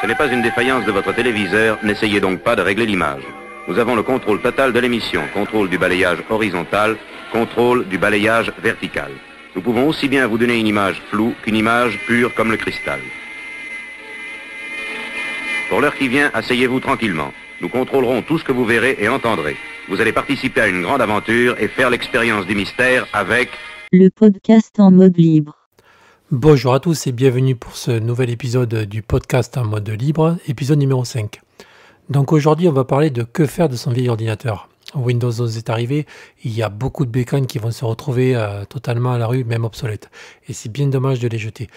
Ce n'est pas une défaillance de votre téléviseur, n'essayez donc pas de régler l'image. Nous avons le contrôle total de l'émission, contrôle du balayage horizontal, contrôle du balayage vertical. Nous pouvons aussi bien vous donner une image floue qu'une image pure comme le cristal. Pour l'heure qui vient, asseyez-vous tranquillement. Nous contrôlerons tout ce que vous verrez et entendrez. Vous allez participer à une grande aventure et faire l'expérience du mystère avec le podcast en mode libre. Bonjour à tous et bienvenue pour ce nouvel épisode du podcast en mode libre, épisode numéro 5. Donc aujourd'hui, on va parler de que faire de son vieil ordinateur. Windows 11 est arrivé, il y a beaucoup de bécanes qui vont se retrouver totalement à la rue, même obsolètes. Et c'est bien dommage de les jeter.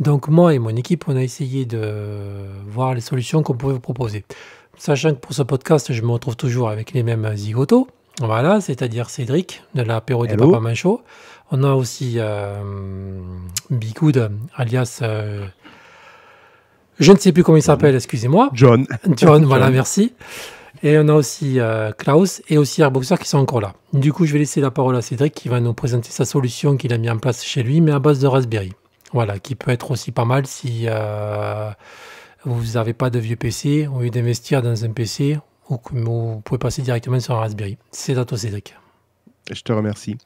Donc moi et mon équipe, on a essayé de voir les solutions qu'on pouvait vous proposer. Sachant que pour ce podcast, je me retrouve toujours avec les mêmes zigotos. Voilà, c'est-à-dire Cédric, de l'apéro des Papa Manchot. On a aussi Bicoud, alias... je ne sais plus comment il s'appelle, excusez-moi. John. John, voilà, merci. Et on a aussi Klaus et aussi Airboxer qui sont encore là. Du coup, je vais laisser la parole à Cédric qui va nous présenter sa solution qu'il a mis en place chez lui, mais à base de Raspberry. Voilà, qui peut être aussi pas mal si vous n'avez pas de vieux PC, au lieu d'investir dans un PC, ou vous pouvez passer directement sur un Raspberry. C'est à toi, Cédric. Je te remercie.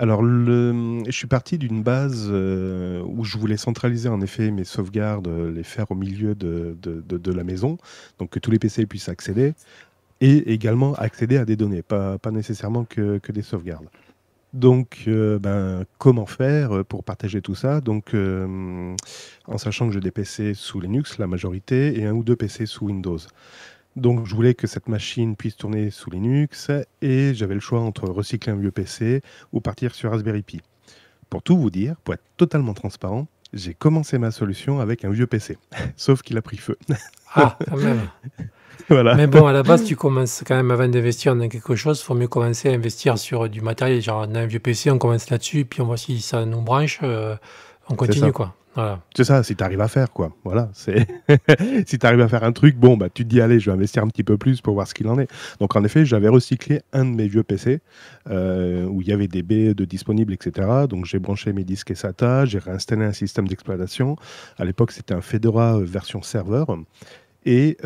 Alors, je suis parti d'une base où je voulais centraliser en effet mes sauvegardes, les faire au milieu de la maison, donc que tous les PC puissent accéder, et également accéder à des données, pas nécessairement que des sauvegardes. Donc, comment faire pour partager tout ça? Donc, en sachant que j'ai des PC sous Linux, la majorité, et un ou deux PC sous Windows. Donc, je voulais que cette machine puisse tourner sous Linux et j'avais le choix entre recycler un vieux PC ou partir sur Raspberry Pi. Pour tout vous dire, pour être totalement transparent, j'ai commencé ma solution avec un vieux PC, sauf qu'il a pris feu. Ah, quand même. Voilà. Mais bon, à la base, tu commences quand même avant d'investir dans quelque chose, il faut mieux commencer à investir sur du matériel. Genre, on a un vieux PC, on commence là-dessus, puis on voit si ça nous branche, on continue, quoi. Voilà. C'est ça, si tu arrives à faire, quoi. Voilà, si tu arrives à faire un truc, bon, bah, tu te dis, allez, je vais investir un petit peu plus pour voir ce qu'il en est. Donc, en effet, j'avais recyclé un de mes vieux PC où il y avait des baies de disponibles, etc. Donc, j'ai branché mes disques SATA, j'ai réinstallé un système d'exploitation. À l'époque, c'était un Fedora version serveur. Et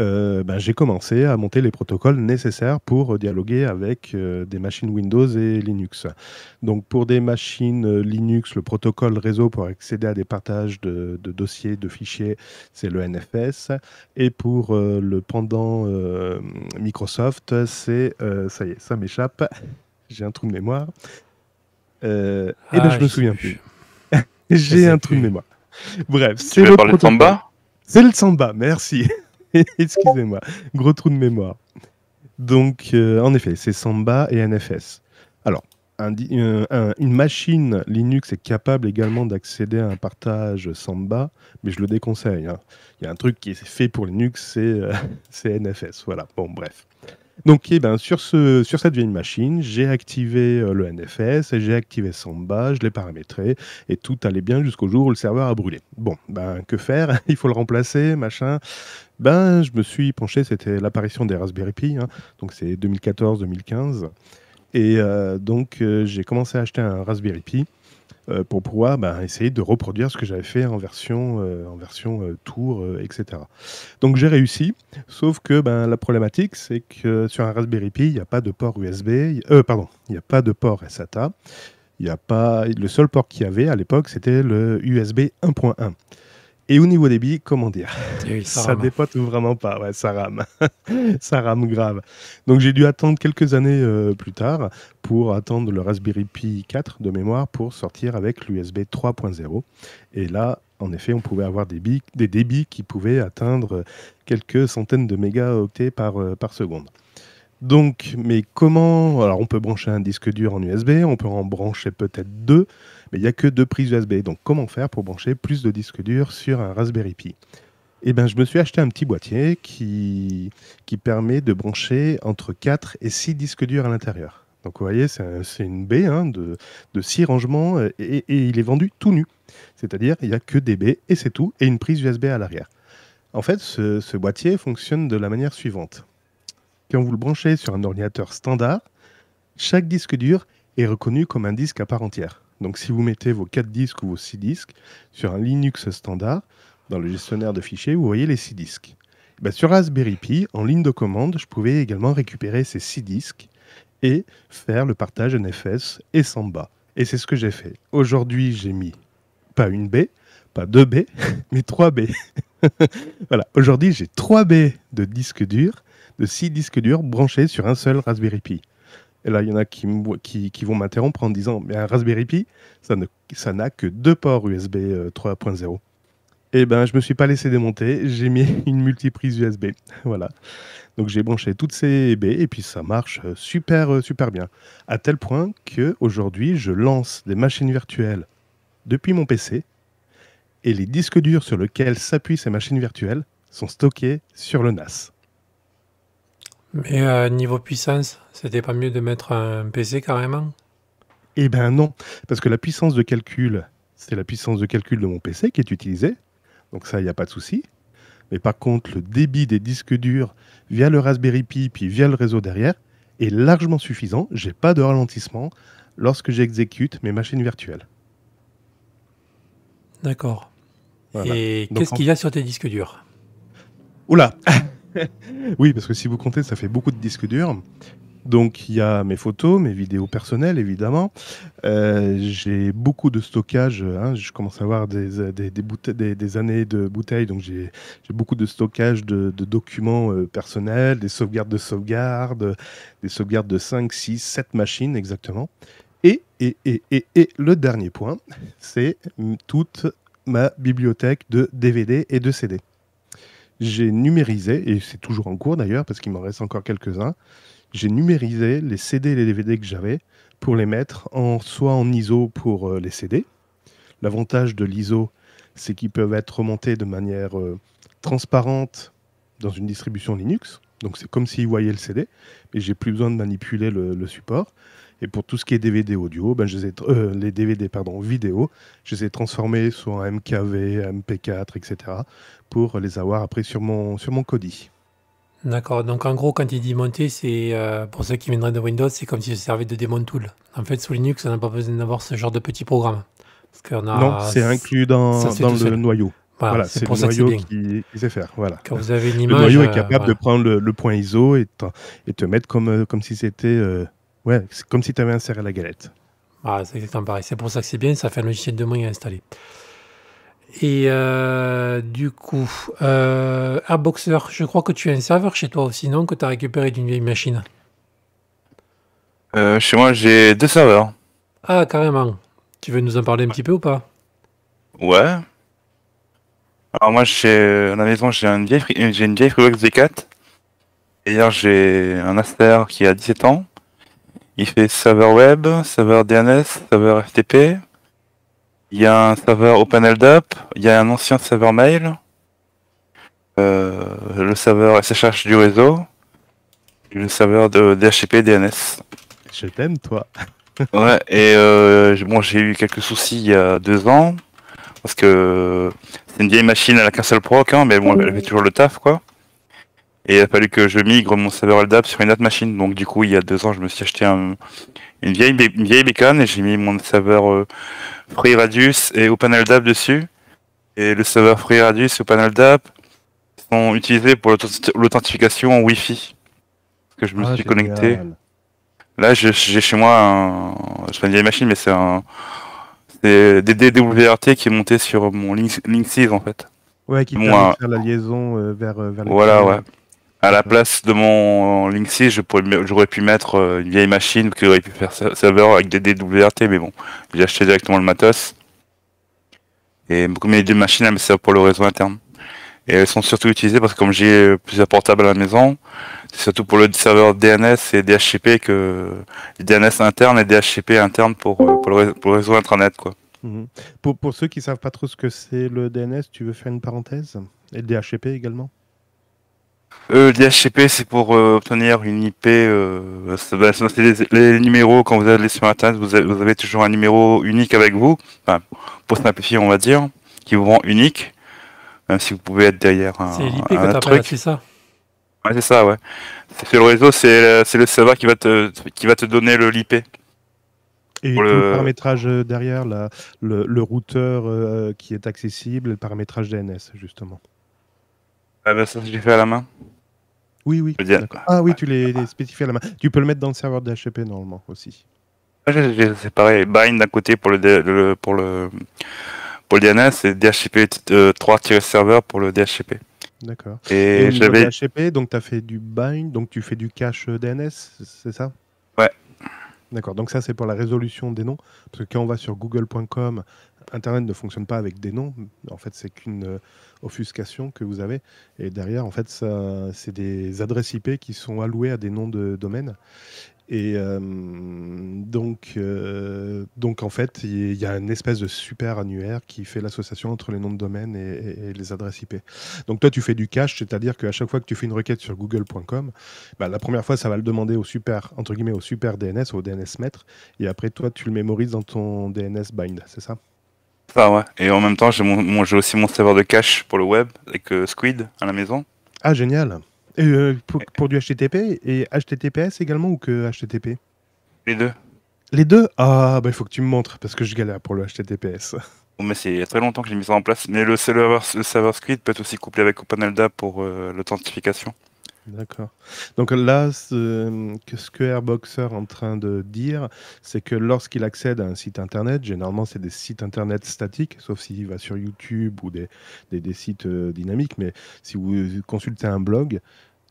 j'ai commencé à monter les protocoles nécessaires pour dialoguer avec des machines Windows et Linux. Donc pour des machines Linux, le protocole réseau pour accéder à des partages de dossiers, de fichiers, c'est le NFS. Et pour le pendant Microsoft, c'est... ça y est, ça m'échappe. J'ai un trou de mémoire. Je me souviens plus. J'ai un trou de mémoire. Bref, c'est le protocole. Samba ? C'est le Samba, merci. Excusez-moi, gros trou de mémoire. Donc, en effet, c'est Samba et NFS. Alors, une machine Linux est capable également d'accéder à un partage Samba, mais je le déconseille. Hein. Il y a un truc qui est fait pour Linux, c'est NFS. Voilà, bon, bref. Donc, sur cette vieille machine, j'ai activé le NFS, j'ai activé Samba, je l'ai paramétré, et tout allait bien jusqu'au jour où le serveur a brûlé. Bon, que faire? Il faut le remplacer, machin. Je me suis penché, c'était l'apparition des Raspberry Pi, hein, donc c'est 2014-2015. Et j'ai commencé à acheter un Raspberry Pi pour pouvoir essayer de reproduire ce que j'avais fait en version tour, etc. Donc j'ai réussi, sauf que la problématique, c'est que sur un Raspberry Pi, il n'y a pas de port USB, il n'y a pas de port SATA, il n'y a pas... Le seul port qu'il y avait à l'époque, c'était le USB 1.1. Et au niveau débit, comment dire, oui, ça dépote vraiment pas, ouais, ça rame, ça rame grave. Donc j'ai dû attendre quelques années plus tard pour attendre le Raspberry Pi 4 de mémoire pour sortir avec l'USB 3.0. Et là, en effet, on pouvait avoir des débits qui pouvaient atteindre quelques centaines de mégaoctets par seconde. Donc, mais comment... Alors, on peut brancher un disque dur en USB, on peut en brancher peut-être deux, mais il n'y a que deux prises USB. Donc, comment faire pour brancher plus de disques durs sur un Raspberry Pi? Eh bien, je me suis acheté un petit boîtier qui permet de brancher entre 4 et 6 disques durs à l'intérieur. Donc, vous voyez, c'est une baie hein, de 6 rangements et il est vendu tout nu. C'est-à-dire, il n'y a que des baies et c'est tout, et une prise USB à l'arrière. En fait, ce boîtier fonctionne de la manière suivante. Quand vous le branchez sur un ordinateur standard, chaque disque dur est reconnu comme un disque à part entière. Donc si vous mettez vos 4 disques ou vos 6 disques sur un Linux standard, dans le gestionnaire de fichiers, vous voyez les 6 disques. Bien, sur Raspberry Pi, en ligne de commande, je pouvais également récupérer ces 6 disques et faire le partage NFS et Samba. Et c'est ce que j'ai fait. Aujourd'hui, j'ai mis pas une baie, pas 2 baies, mais 3 baies. Voilà, aujourd'hui, j'ai 3 baies de disques durs, de 6 disques durs branchés sur un seul Raspberry Pi. Et là, il y en a qui vont m'interrompre en disant « Mais un Raspberry Pi, ça n'a que 2 ports USB 3.0 ». Eh bien, je ne me suis pas laissé démonter, j'ai mis une multiprise USB. Voilà. Donc, j'ai branché toutes ces baies et puis ça marche super, super bien. À tel point qu'aujourd'hui, je lance des machines virtuelles depuis mon PC et les disques durs sur lesquels s'appuient ces machines virtuelles sont stockés sur le NAS. Mais niveau puissance, c'était pas mieux de mettre un PC carrément? Eh bien non, parce que la puissance de calcul, c'est la puissance de calcul de mon PC qui est utilisée. Donc ça, il n'y a pas de souci. Mais par contre, le débit des disques durs via le Raspberry Pi, puis via le réseau derrière, est largement suffisant. Je n'ai pas de ralentissement lorsque j'exécute mes machines virtuelles. D'accord. Voilà. Et qu'est-ce qu'il y a sur tes disques durs? Oula. Oui, parce que si vous comptez, ça fait beaucoup de disques durs. Donc, il y a mes photos, mes vidéos personnelles, évidemment. J'ai beaucoup de stockage. Hein, je commence à avoir des années de bouteilles. Donc, j'ai beaucoup de stockage de documents personnels, des sauvegardes de sauvegardes, des sauvegardes de 5, 6, 7 machines, exactement. Et le dernier point, c'est toute ma bibliothèque de DVD et de CD. J'ai numérisé, et c'est toujours en cours d'ailleurs, parce qu'il m'en reste encore quelques-uns, j'ai numérisé les CD et les DVD que j'avais pour les mettre soit en ISO pour les CD. L'avantage de l'ISO, c'est qu'ils peuvent être remontés de manière transparente dans une distribution Linux. Donc c'est comme s'ils voyaient le CD, mais j'ai plus besoin de manipuler le support. Et pour tout ce qui est DVD audio, ben les DVD pardon, vidéo, je les ai transformés soit en MKV, MP4, etc. pour les avoir après sur mon Kodi. D'accord, donc en gros, quand il dit monter, c'est pour ceux qui viendraient de Windows, c'est comme si je servais de démon tool. En fait, sous Linux, on n'a pas besoin d'avoir ce genre de petit programme. Parce qu'on a... Non, c'est inclus dans le noyau. Voilà, c'est le noyau qui sait faire. Voilà. Quand vous avez une image, le noyau est capable de prendre le point ISO et te mettre comme si c'était... Ouais, c'est comme si tu avais inséré la galette. Ah, c'est exactement pareil. C'est pour ça que c'est bien, ça fait un logiciel de moins à installer. Et du coup, Airboxer, je crois que tu as un serveur chez toi aussi, non? Que tu as récupéré d'une vieille machine. Chez moi, j'ai 2 serveurs. Ah, carrément. Tu veux nous en parler un petit peu ou pas? Ouais. Alors moi, à la maison, j'ai une vieille Freebox D4. D'ailleurs, j'ai un Aster qui a 17 ans. Il fait serveur web, serveur DNS, serveur FTP. Il y a un serveur OpenLDAP, il y a un ancien serveur mail, le serveur SSH du réseau, et le serveur de DHCP DNS. Je t'aime, toi. Ouais, et bon, j'ai eu quelques soucis il y a 2 ans, parce que c'est une vieille machine, elle n'a qu'un seul proc, hein, mais bon, elle fait toujours le taf, quoi. Et il a fallu que je migre mon serveur LDAP sur une autre machine. Donc du coup, il y a 2 ans, je me suis acheté une vieille bécane et j'ai mis mon serveur FreeRadius et OpenLDAP dessus. Et le serveur FreeRadius et OpenLDAP sont utilisés pour l'authentification en Wi-Fi. Parce que je me suis connecté. Là, j'ai chez moi je fais une vieille machine, mais c'est DWRT qui est monté sur mon Linksys en fait. Ouais, qui permet de faire la liaison vers les... Voilà, ouais. À la place de mon Linksys, j'aurais pu mettre une vieille machine que j'aurais pu faire serveur avec des DWRT, mais bon, j'ai acheté directement le matos. Et comme les 2 machines, elles me servent pour le réseau interne. Et elles sont surtout utilisées parce que comme j'ai plusieurs portables à la maison, c'est surtout pour le serveur DNS et DHCP que... DNS interne et DHCP interne pour le réseau intranet, quoi. Mmh. Pour ceux qui ne savent pas trop ce que c'est le DNS, tu veux faire une parenthèse? Et le DHCP également? Le DHCP, c'est pour obtenir une IP. Les numéros, quand vous allez sur Internet, vous avez toujours un numéro unique avec vous. Enfin, pour simplifier, on va dire, qui vous rend unique. Même si vous pouvez être derrière un... C'est l'IP que t'appelles, c'est ça? Ouais, c'est ça, ouais. Sur le réseau, c'est le serveur qui va te donner l'IP. Et pour le paramétrage derrière, le routeur qui est accessible, le paramétrage DNS, justement. Ah ben ça, je l'ai fait à la main. Oui, oui. Ah oui, tu les spécifies à la main. Tu peux le mettre dans le serveur DHCP, normalement, aussi. Ah, c'est pareil, Bind d'un côté pour le DNS et DHCP 3-server pour le DHCP. D'accord. Et j'avais DHCP, donc tu as fait du Bind, donc tu fais du cache DNS, c'est ça? Ouais. D'accord, donc ça c'est pour la résolution des noms, parce que quand on va sur google.com, Internet ne fonctionne pas avec des noms, en fait c'est qu'une offuscation que vous avez, et derrière en fait c'est des adresses IP qui sont allouées à des noms de domaine, et donc en fait il y a une espèce de super annuaire qui fait l'association entre les noms de domaine et les adresses IP. Donc toi tu fais du cache, c'est-à-dire qu'à chaque fois que tu fais une requête sur google.com, bah, la première fois ça va le demander au super, entre guillemets, au super DNS, au DNS maître, et après toi tu le mémorises dans ton DNS bind, c'est ça? Ça, ouais. Et en même temps, j'ai aussi mon serveur de cache pour le web avec Squid à la maison. Ah, génial. Et pour du HTTP et HTTPS également, ou que HTTP? Les deux. Les deux? Ah, bah il faut que tu me montres parce que je galère pour le HTTPS. Bon, mais c'est il y a très longtemps que j'ai mis ça en place. Mais le serveur Squid peut être aussi couplé avec OpenLDAP pour l'authentification. D'accord. Donc là, ce que Airboxer est en train de dire, c'est que lorsqu'il accède à un site internet, généralement c'est des sites internet statiques, sauf s'il va sur YouTube ou des sites dynamiques, mais si vous consultez un blog,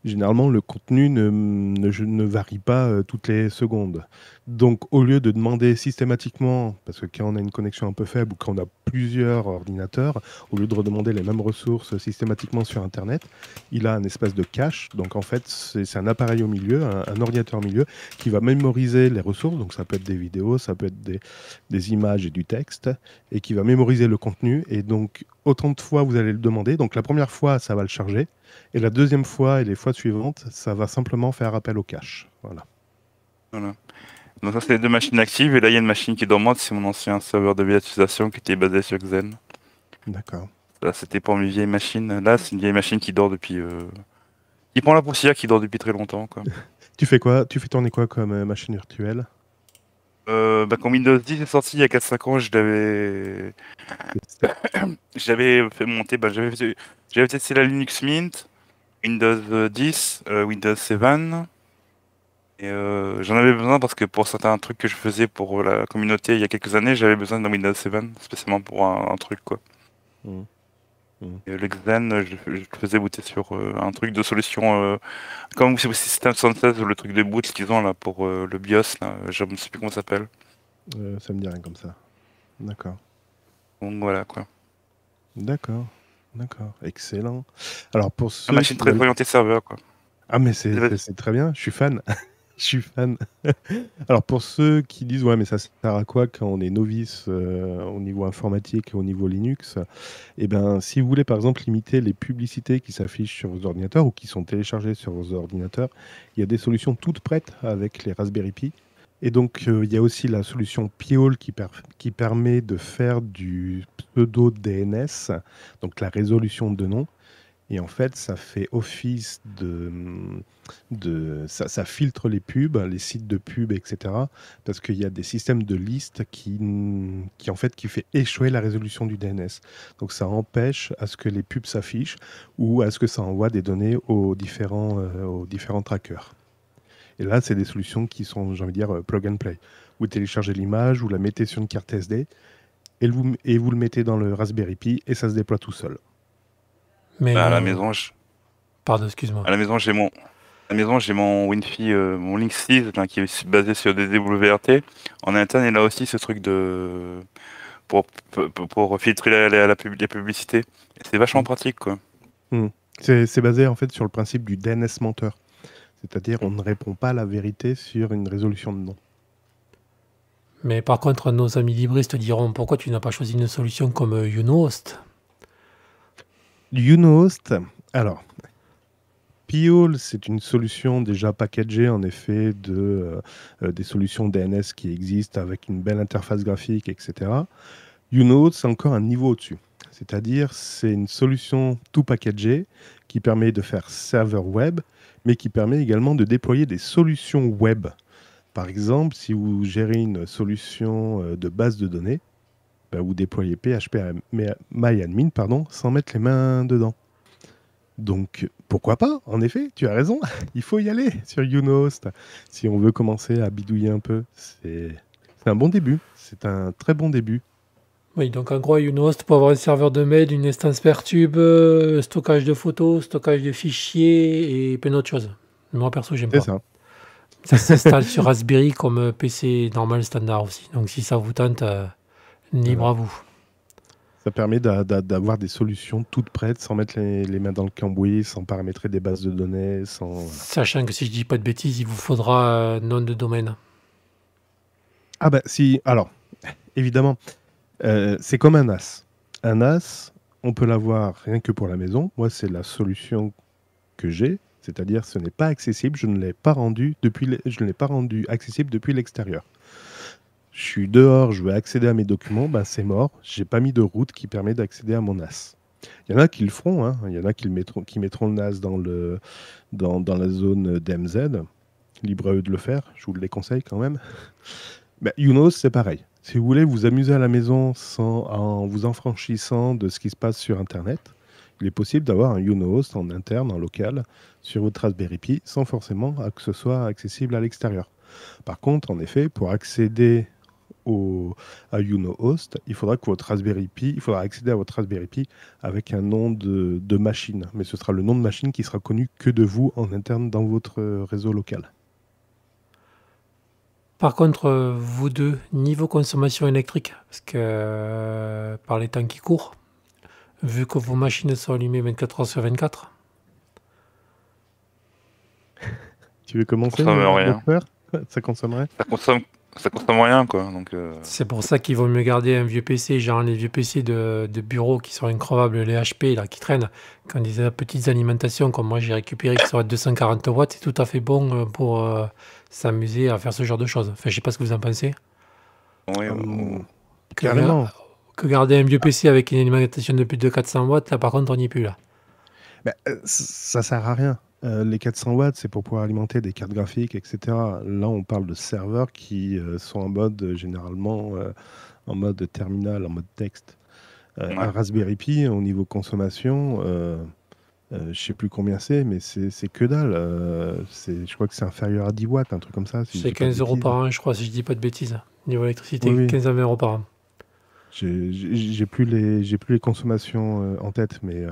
généralement le contenu ne varie pas toutes les secondes. Donc au lieu de demander systématiquement, parce que quand on a une connexion un peu faible ou quand on a plusieurs ordinateurs, au lieu de redemander les mêmes ressources systématiquement sur internet, il a un espace de cache. Donc en fait c'est un appareil au milieu, un ordinateur au milieu qui va mémoriser les ressources, donc ça peut être des vidéos, ça peut être des images et du texte, et qui va mémoriser le contenu, et donc autant de fois vous allez le demander. Donc la première fois ça va le charger, et la deuxième fois et les fois suivantes ça va simplement faire appel au cache. Voilà. Voilà. Donc ça c'est les deux machines actives, et là il y a une machine qui dormante, c'est mon ancien serveur de virtualisation qui était basé sur Xen. D'accord. Là c'était pour mes vieilles machines, là c'est une vieille machine qui dort depuis... qui prend la poussière, qui dort depuis très longtemps. Quoi. Tu fais quoi? Tu fais tourner quoi comme machine virtuelle? Bah, quand Windows 10 est sorti il y a 4-5 ans, j'avais fait monter, bah, j'avais testé la Linux Mint, Windows 10, Windows 7, et j'en avais besoin parce que pour certains trucs que je faisais pour la communauté il y a quelques années, j'avais besoin d'un Windows 7, spécialement pour un truc quoi. Mmh. Mmh. Le Xen, je le faisais booter sur un truc de solution, comme c'est System 76, le truc de boot qu'ils ont là pour le BIOS, là, je ne sais plus comment ça s'appelle. Ça me dit rien comme ça. D'accord. Donc voilà quoi. D'accord, d'accord, excellent. Alors pour ce... machine très orientée serveur quoi. Ah mais c'est très bien, je suis fan. Je suis fan. Alors pour ceux qui disent ouais mais ça sert à quoi quand on est novice au niveau informatique et au niveau Linux, et ben si vous voulez par exemple limiter les publicités qui s'affichent sur vos ordinateurs ou qui sont téléchargées sur vos ordinateurs, il y a des solutions toutes prêtes avec les Raspberry Pi. Et donc il y a aussi la solution Pi-hole qui permet de faire du pseudo DNS, donc la résolution de noms. Et en fait, ça fait office ça filtre les pubs, les sites de pubs, etc. Parce qu'il y a des systèmes de listes qui fait échouer la résolution du DNS. Donc ça empêche à ce que les pubs s'affichent ou à ce que ça envoie des données aux différents trackers. Et là, c'est des solutions qui sont, j'ai envie de dire, plug and play. Vous téléchargez l'image, vous la mettez sur une carte SD et vous le mettez dans le Raspberry Pi et ça se déploie tout seul. Mais bah, à la maison, pardon, excuse-moi. À la maison, j'ai mon Winfi, mon Linksys qui est basé sur des WRT en interne, et là aussi ce truc de pour filtrer les publicités. C'est vachement pratique quoi. Mmh. C'est basé en fait sur le principe du DNS menteur, c'est-à-dire on ne répond pas à la vérité sur une résolution de nom. Mais par contre, nos amis libristes diront pourquoi tu n'as pas choisi une solution comme YunoHost. YunoHost, alors, Pi-hole, c'est une solution déjà packagée en effet des solutions DNS qui existent avec une belle interface graphique, etc. YunoHost, c'est encore un niveau au-dessus. C'est-à-dire, c'est une solution tout packagée qui permet de faire serveur web, mais qui permet également de déployer des solutions web. Par exemple, si vous gérez une solution de base de données, bah vous déployez PHP MyAdmin sans mettre les mains dedans. Donc, pourquoi pas? En effet, tu as raison, il faut y aller sur YunoHost si on veut commencer à bidouiller un peu. C'est un bon début, c'est un très bon début. Oui, donc en gros, YunoHost peut avoir un serveur de mail, une instance Pertube, stockage de photos, stockage de fichiers et plein d'autres choses. Moi, perso, j'aime pas. C'est ça. Ça s'installe sur Raspberry comme PC normal standard aussi. Donc si ça vous tente, libre à vous. Ça permet d'avoir des solutions toutes prêtes sans mettre les mains dans le cambouis, sans paramétrer des bases de données, sans... Sachant que si je dis pas de bêtises, il vous faudra nom de domaine. Ah ben si, alors, évidemment... c'est comme un NAS. Un NAS, on peut l'avoir rien que pour la maison. Moi, c'est la solution que j'ai. C'est-à-dire, ce n'est pas accessible. Je ne l'ai pas rendu accessible depuis l'extérieur. Je suis dehors, je veux accéder à mes documents. Ben, c'est mort. Je n'ai pas mis de route qui permet d'accéder à mon NAS. Il y en a qui le feront. Hein. Il y en a qui mettront le NAS dans la zone DMZ. Libre à eux de le faire. Je vous le déconseille quand même. Ben, YunoHost, c'est pareil. Si vous voulez vous amuser à la maison en vous enfranchissant de ce qui se passe sur Internet, il est possible d'avoir un YunoHost en interne, en local, sur votre Raspberry Pi, sans forcément que ce soit accessible à l'extérieur. Par contre, en effet, pour accéder à YunoHost, il faudra que votre Raspberry Pi, il faudra accéder à votre Raspberry Pi avec un nom de machine. Mais ce sera le nom de machine qui sera connu que de vous en interne dans votre réseau local. Par contre, vous deux, niveau consommation électrique, parce que par les temps qui courent, vu que vos machines sont allumées 24 heures sur 24. Tu veux commencer? Ça consomme rien, quoi. C'est pour ça qu'ils vont mieux garder un vieux PC, genre les vieux PC de bureau qui sont incroyables, les HP là, qui traînent, qui ont des petites alimentations comme moi j'ai récupéré qui sont à 240 watts, c'est tout à fait bon pour... s'amuser à faire ce genre de choses. Enfin, je sais pas ce que vous en pensez. Oui, carrément. Que garder un vieux PC avec une alimentation de plus de 400 watts, là par contre, on n'y est plus là. Ben, ça sert à rien. Les 400 watts, c'est pour pouvoir alimenter des cartes graphiques, etc. Là, on parle de serveurs qui sont en mode, généralement, en mode terminal, en mode texte. Un Raspberry Pi, au niveau consommation... je sais plus combien c'est, mais c'est que dalle. Je crois que c'est inférieur à 10 watts, un truc comme ça. Si c'est 15 € par an, je crois, si je dis pas de bêtises. Niveau électricité, oui, oui. 15 à 20 € par an. J'ai plus les consommations en tête, mais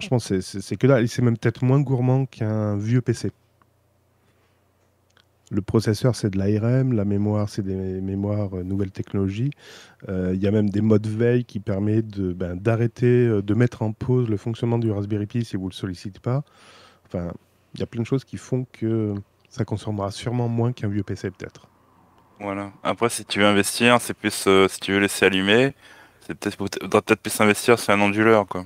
franchement, c'est que dalle. C'est même peut-être moins gourmand qu'un vieux PC. Le processeur, c'est de l'ARM, la mémoire, c'est des mémoires nouvelles technologies. Il y a même des modes veille qui permettent d'arrêter, de mettre en pause le fonctionnement du Raspberry Pi si vous ne le sollicitez pas. Enfin, il y a plein de choses qui font que ça consommera sûrement moins qu'un vieux PC peut-être. Voilà. Après, si tu veux investir, c'est plus si tu veux laisser allumer, c'est peut-être plus investir sur un onduleur, quoi.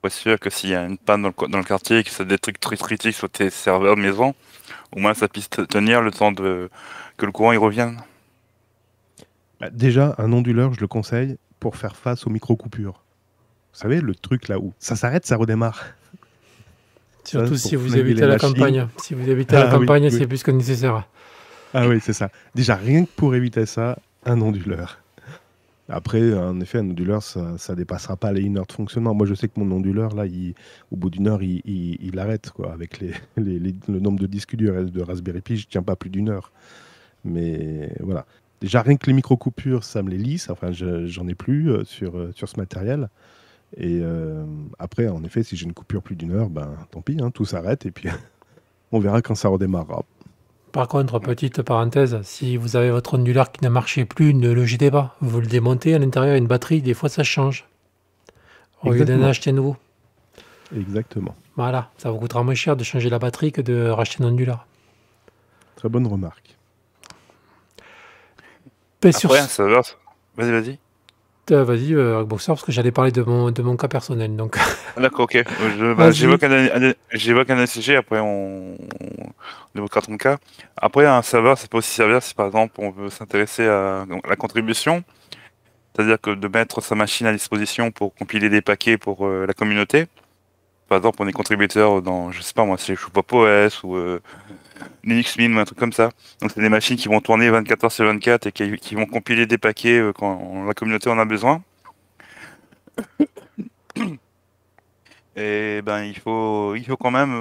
Pas sûr que s'il y a une panne dans le quartier, que ça détruit très critique sur tes serveurs de maison, au moins ça puisse tenir le temps que le courant y revienne. Déjà, un onduleur, je le conseille pour faire face aux micro-coupures. Vous savez, le truc là où ça s'arrête, ça redémarre. Surtout si vous habitez à la campagne. Si vous habitez à la campagne, c'est plus que nécessaire. Ah oui, c'est ça. Déjà, rien que pour éviter ça, un onduleur. Après, en effet, un onduleur, ça dépassera pas les 1 heure de fonctionnement. Moi, je sais que mon onduleur, là, au bout d'1 heure, il arrête, quoi. Avec le nombre de disques durs de Raspberry Pi, je tiens pas plus d'1 heure. Mais voilà. Déjà, rien que les micro-coupures, ça me les lisse. Enfin, j'en ai plus sur ce matériel. Et après, en effet, si j'ai une coupure plus d'1 heure, ben tant pis, hein, tout s'arrête. Et puis, on verra quand ça redémarrera. Par contre, petite parenthèse, si vous avez votre onduleur qui ne marchait plus, ne le jetez pas. Vous le démontez, à l'intérieur, une batterie, des fois ça change. Au lieu d'en acheter un nouveau. Exactement. Voilà, ça vous coûtera moins cher de changer la batterie que de racheter un onduleur. Très bonne remarque. Après, ça va. Vas-y, vas-y. Vas-y, Airboxer, parce que j'allais parler de mon cas personnel. Donc. D'accord, ok. J'évoque un sujet, après on évoquera ton cas. Après, un serveur, ça peut aussi servir si par exemple on veut s'intéresser à la contribution, c'est-à-dire que de mettre sa machine à disposition pour compiler des paquets pour la communauté. Par exemple, on est contributeur dans, je sais pas moi, c'est ChupaPOS ou Linux Mint, un truc comme ça. Donc c'est des machines qui vont tourner 24h/24 et qui vont compiler des paquets quand la communauté en a besoin. Et ben il faut quand même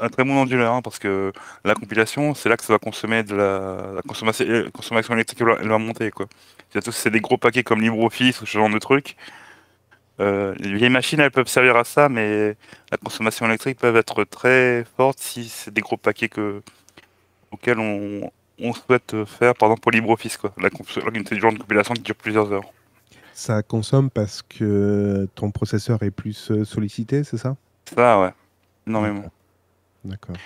un très bon onduleur, hein, parce que la compilation, c'est là que ça va consommer de la consommation électrique, elle va monter, quoi. Surtout si c'est des gros paquets comme LibreOffice ou ce genre de trucs. Les vieilles machines, elles peuvent servir à ça, mais la consommation électrique peut être très forte si c'est des gros paquets auxquels on souhaite faire, par exemple pour LibreOffice, quoi. C'est du genre de compilation qui dure plusieurs heures. Ça consomme parce que ton processeur est plus sollicité, c'est ça? Ça, ouais. Énormément. D'accord.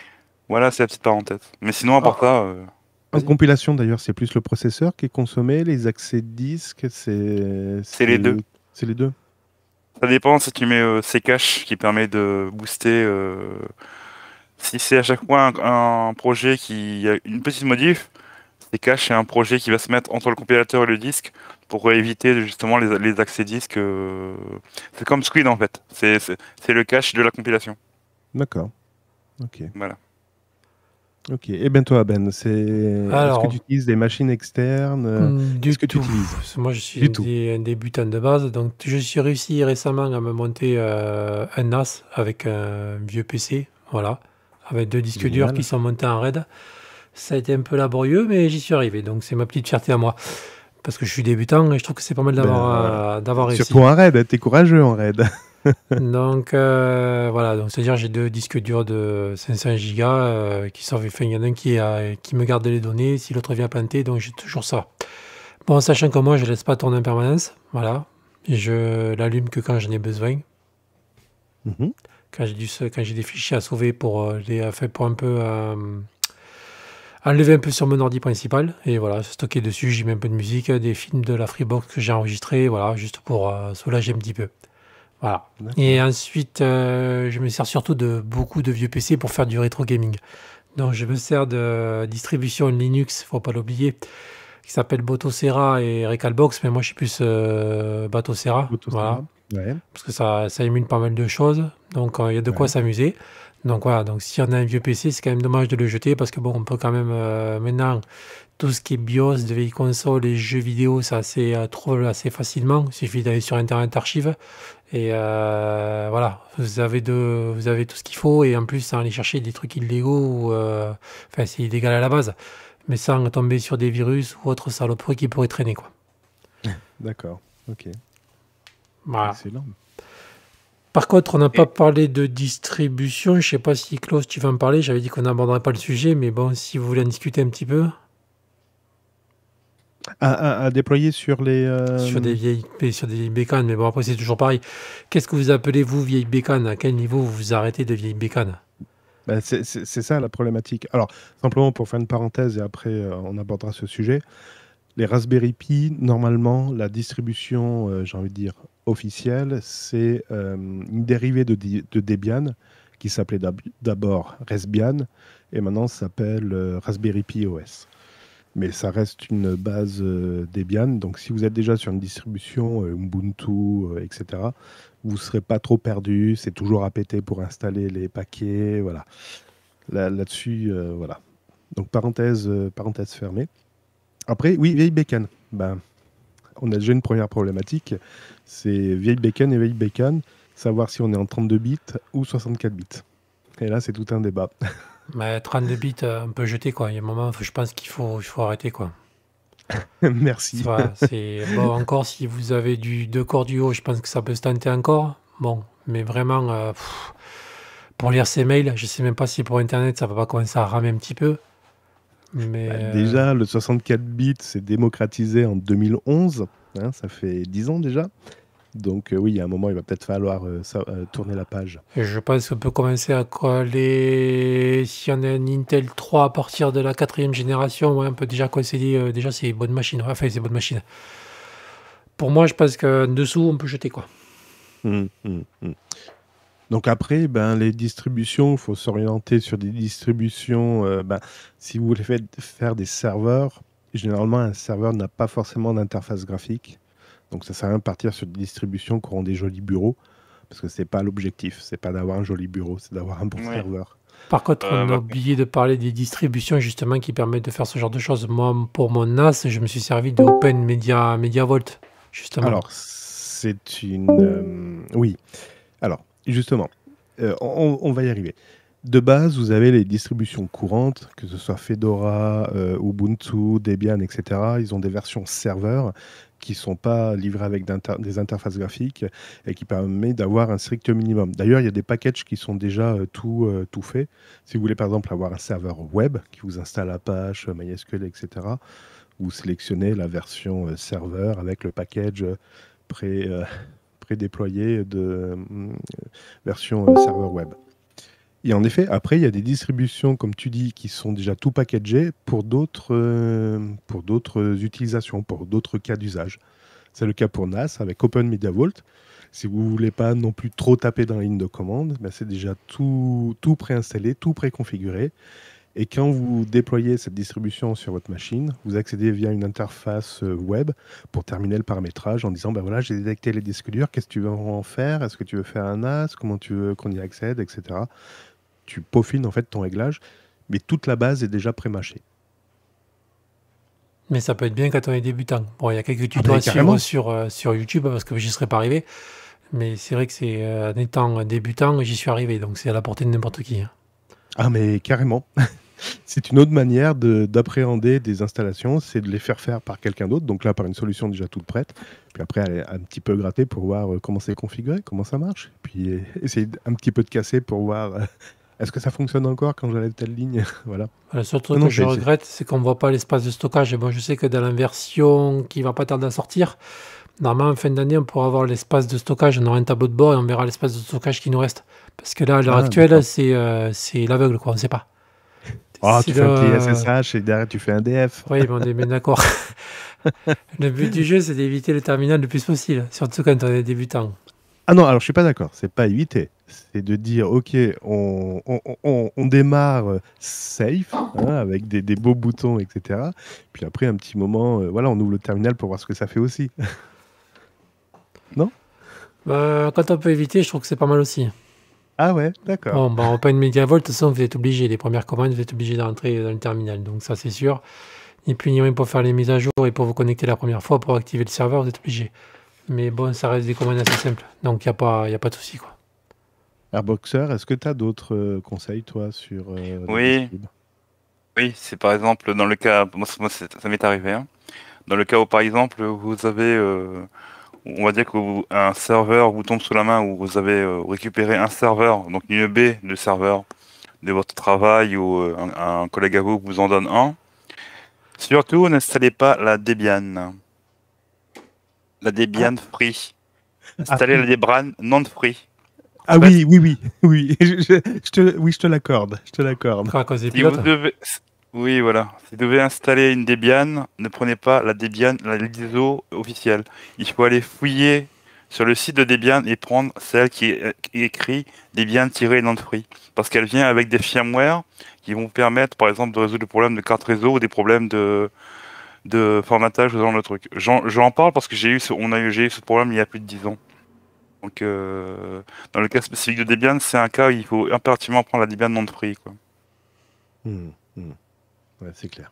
Voilà, c'est la petite parenthèse. Mais sinon, à part ça... En compilation, d'ailleurs, c'est plus le processeur qui est consommé, les accès disques, c'est... C'est les deux. C'est les deux. Ça dépend si tu mets Ccache qui permet de booster... Si c'est à chaque fois un projet qui a une petite modif, Ccache est un projet qui va se mettre entre le compilateur et le disque pour éviter justement les accès disques. C'est comme Squid en fait, c'est le cache de la compilation. D'accord, ok. Voilà. Ok, et ben toi Ben, est-ce que tu utilises des machines externes? Du tout. Moi je suis un débutant de base, donc je suis réussi récemment à me monter un NAS avec un vieux PC, voilà, avec deux disques durs qui sont montés en RAID. Ça a été un peu laborieux, mais j'y suis arrivé, donc c'est ma petite fierté à moi. Parce que je suis débutant et je trouve que c'est pas mal d'avoir réussi. Surtout en raid, t'es courageux en raid. Donc voilà, c'est-à-dire j'ai deux disques durs de 500 Go qui sortent. Enfin, il y en a un qui me garde les données, si l'autre vient planter, donc j'ai toujours ça. Bon, sachant que moi je laisse pas tourner en permanence, voilà. Je l'allume que quand j'en ai besoin. Mm-hmm. Quand j'ai des fichiers à sauver pour un peu... enlever un peu sur mon ordi principal, et voilà, stocker dessus, j'y mets un peu de musique, des films de la Freebox que j'ai enregistrés, voilà, juste pour soulager un petit peu. Voilà. Et ensuite, je me sers surtout de beaucoup de vieux PC pour faire du rétro gaming. Donc je me sers de distribution Linux, faut pas l'oublier, qui s'appelle Batocera et Recalbox, mais moi je suis plus Batocera, voilà, ouais. Parce que ça émule pas mal de choses, donc il y a de quoi s'amuser. Donc voilà, donc si on a un vieux PC, c'est quand même dommage de le jeter parce que bon, on peut quand même maintenant tout ce qui est BIOS, de vieilles consoles et jeux vidéo, ça se trouve assez facilement. Il suffit d'aller sur Internet Archive et voilà, vous avez tout ce qu'il faut et en plus sans aller chercher des trucs illégaux, enfin c'est illégal à la base, mais sans tomber sur des virus ou autres saloperies qui pourraient traîner, quoi. D'accord, ok. Voilà. Excellent. Par contre, on n'a pas parlé de distribution. Je ne sais pas si Klaus, tu vas en parler. J'avais dit qu'on n'aborderait pas le sujet, mais bon, si vous voulez en discuter un petit peu. À déployer sur les... Sur des vieilles bécanes, mais bon, après, c'est toujours pareil. Qu'est-ce que vous appelez, vous, vieille bécane? À quel niveau vous vous arrêtez de vieille bécane? Ben, c'est ça, la problématique. Alors, simplement, pour faire une parenthèse, et après, on abordera ce sujet, les Raspberry Pi, normalement, la distribution, j'ai envie de dire... officiel, c'est une dérivée de Debian qui s'appelait d'abord Raspbian et maintenant s'appelle Raspberry Pi OS. Mais ça reste une base Debian, donc si vous êtes déjà sur une distribution Ubuntu, etc., vous ne serez pas trop perdu, c'est toujours APT pour installer les paquets, voilà. Là-dessus, voilà. Donc parenthèse fermée. Après, oui, vieille bécane. Ben, on a déjà une première problématique, c'est vieille bécane et vieille bécane, savoir si on est en 32 bits ou 64 bits. Et là, c'est tout un débat. Mais 32 bits, on peut jeter, quoi. Il y a un moment, je pense qu'il faut arrêter, quoi. Merci. Voilà, bon, encore, si vous avez du 2 corps du haut, je pense que ça peut se tenter encore. Bon, mais vraiment, pour lire ces mails, je ne sais même pas si pour Internet, ça ne va pas commencer à ramer un petit peu. Mais déjà, le 64 bits s'est démocratisé en 2011, hein, ça fait 10 ans déjà. Donc oui, il y a un moment, il va peut-être falloir tourner la page. Et je pense qu'on peut commencer à coller, si on a un Intel 3 à partir de la 4e génération, ouais, on peut déjà concéder, déjà c'est bonne machine, enfin c'est bonne machine. Pour moi, je pense qu'en dessous, on peut jeter, quoi. Donc après, ben, les distributions, il faut s'orienter sur des distributions. Ben, si vous voulez faire des serveurs, généralement, un serveur n'a pas forcément d'interface graphique. Donc ça sert à rien de partir sur des distributions qui auront des jolis bureaux. parce que c'est pas l'objectif, c'est pas d'avoir un joli bureau, c'est d'avoir un bon serveur. Par contre, on a oublié de parler des distributions justement qui permettent de faire ce genre de choses. Moi, pour mon NAS, je me suis servi de OpenMediaVault, justement. Alors, c'est une... oui. Alors, justement, on va y arriver. De base, vous avez les distributions courantes, que ce soit Fedora, Ubuntu, Debian, etc. Ils ont des versions serveurs qui ne sont pas livrées avec des interfaces graphiques et qui permettent d'avoir un strict minimum. D'ailleurs, il y a des packages qui sont déjà tout faits. Si vous voulez, par exemple, avoir un serveur web qui vous installe Apache, MySQL, etc., vous sélectionnez la version serveur avec le package pré-déployé de version serveur web. Et en effet, après, il y a des distributions, comme tu dis, qui sont déjà tout packagées pour d'autres utilisations, pour d'autres cas d'usage. C'est le cas pour NAS avec OpenMediaVault. Si vous ne voulez pas non plus trop taper dans la ligne de commande, ben c'est déjà tout préinstallé, tout préconfiguré. Et quand vous déployez cette distribution sur votre machine, vous accédez via une interface web pour terminer le paramétrage en disant ben voilà, j'ai détecté les disques durs, qu'est-ce que tu veux en faire? Est-ce que tu veux faire un NAS? Comment tu veux qu'on y accède, etc. Tu peaufines en fait ton réglage, mais toute la base est déjà pré-mâchée. Mais ça peut être bien quand on est débutant. Bon, il y a quelques tutos à suivre sur YouTube parce que j'y serais pas arrivé, mais c'est vrai que c'est en étant débutant, j'y suis arrivé, donc c'est à la portée de n'importe qui. Ah mais carrément. C'est une autre manière d'appréhender des installations, c'est de les faire faire par quelqu'un d'autre, donc là par une solution déjà toute prête, puis après aller un petit peu gratter pour voir comment c'est configuré, comment ça marche, puis essayer un petit peu de casser pour voir... Est-ce que ça fonctionne encore quand j'enlève telle ligne? Voilà. Le seul truc que je regrette, c'est qu'on ne voit pas l'espace de stockage. Et moi, je sais que dans la version qui va pas tarder à sortir, normalement, en fin d'année, on pourra avoir l'espace de stockage. On aura un tableau de bord et on verra l'espace de stockage qui nous reste. Parce que là, à l'heure actuelle, c'est l'aveugle, quoi. On ne sait pas. Ah, oh, tu fais un petit SSH et derrière, tu fais un DF. Oui, mais on est bien d'accord. Le but du jeu, c'est d'éviter le terminal le plus possible, surtout quand on est débutant. Ah non, alors je ne suis pas d'accord. Ce n'est pas éviter. C'est de dire, ok, on démarre safe, hein, avec des beaux boutons, etc. Puis après, un petit moment, voilà, on ouvre le terminal pour voir ce que ça fait aussi. Non, quand on peut éviter, je trouve que c'est pas mal aussi. Ah ouais, d'accord. Bon, bah, OpenMediaVault, de toute façon, vous êtes obligé. Les premières commandes, vous êtes obligé d'entrer dans le terminal. Donc ça, c'est sûr. Ni plus ni moins pour faire les mises à jour et pour vous connecter la première fois, pour activer le serveur, vous êtes obligé. Mais bon, ça reste des commandes assez simples. Donc il n'y a pas de souci, quoi. Airboxer, est-ce que tu as d'autres conseils, toi, sur... Oui, c'est par exemple, dans le cas... Moi, ça m'est arrivé. Hein. Dans le cas où, par exemple, vous avez... on va dire qu'un serveur vous tombe sous la main, où vous avez récupéré un serveur, donc une B de serveur de votre travail, ou un collègue à vous vous en donne un. Surtout, n'installez pas la Debian. La Debian free. Installez la Debian non free. Ah oui, oui. Je te l'accorde. Si vous devez... Oui, voilà. Si vous devez installer une Debian, ne prenez pas la Debian, l'ISO officielle. Il faut aller fouiller sur le site de Debian et prendre celle qui écrit Debian-non-free. Parce qu'elle vient avec des firmware qui vont vous permettre, par exemple, de résoudre des problèmes de carte réseau ou des problèmes de formatage ou ce genre de truc. J'en parle parce que j'ai eu ce problème il y a plus de 10 ans. Donc, dans le cas spécifique de Debian, c'est un cas où il faut impérativement prendre la Debian non free, quoi. Ouais, c'est clair.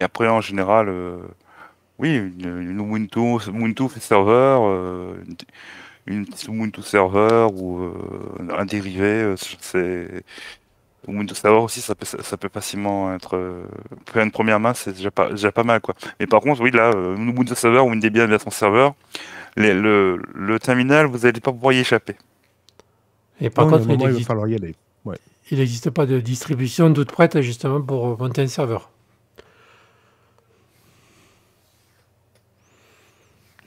Et après, en général, oui, une Ubuntu serveur, une Ubuntu serveur ou un dérivé, c'est... Ubuntu Server aussi, ça peut facilement être... Faire une première main, c'est déjà pas mal, quoi. Mais par contre, oui, là, Ubuntu Server ou une Debian version serveur, le terminal, vous n'allez pas pouvoir y échapper. Et par contre, il va falloir y aller. Ouais. Il n'existe pas de distribution toute prête, justement, pour monter un serveur.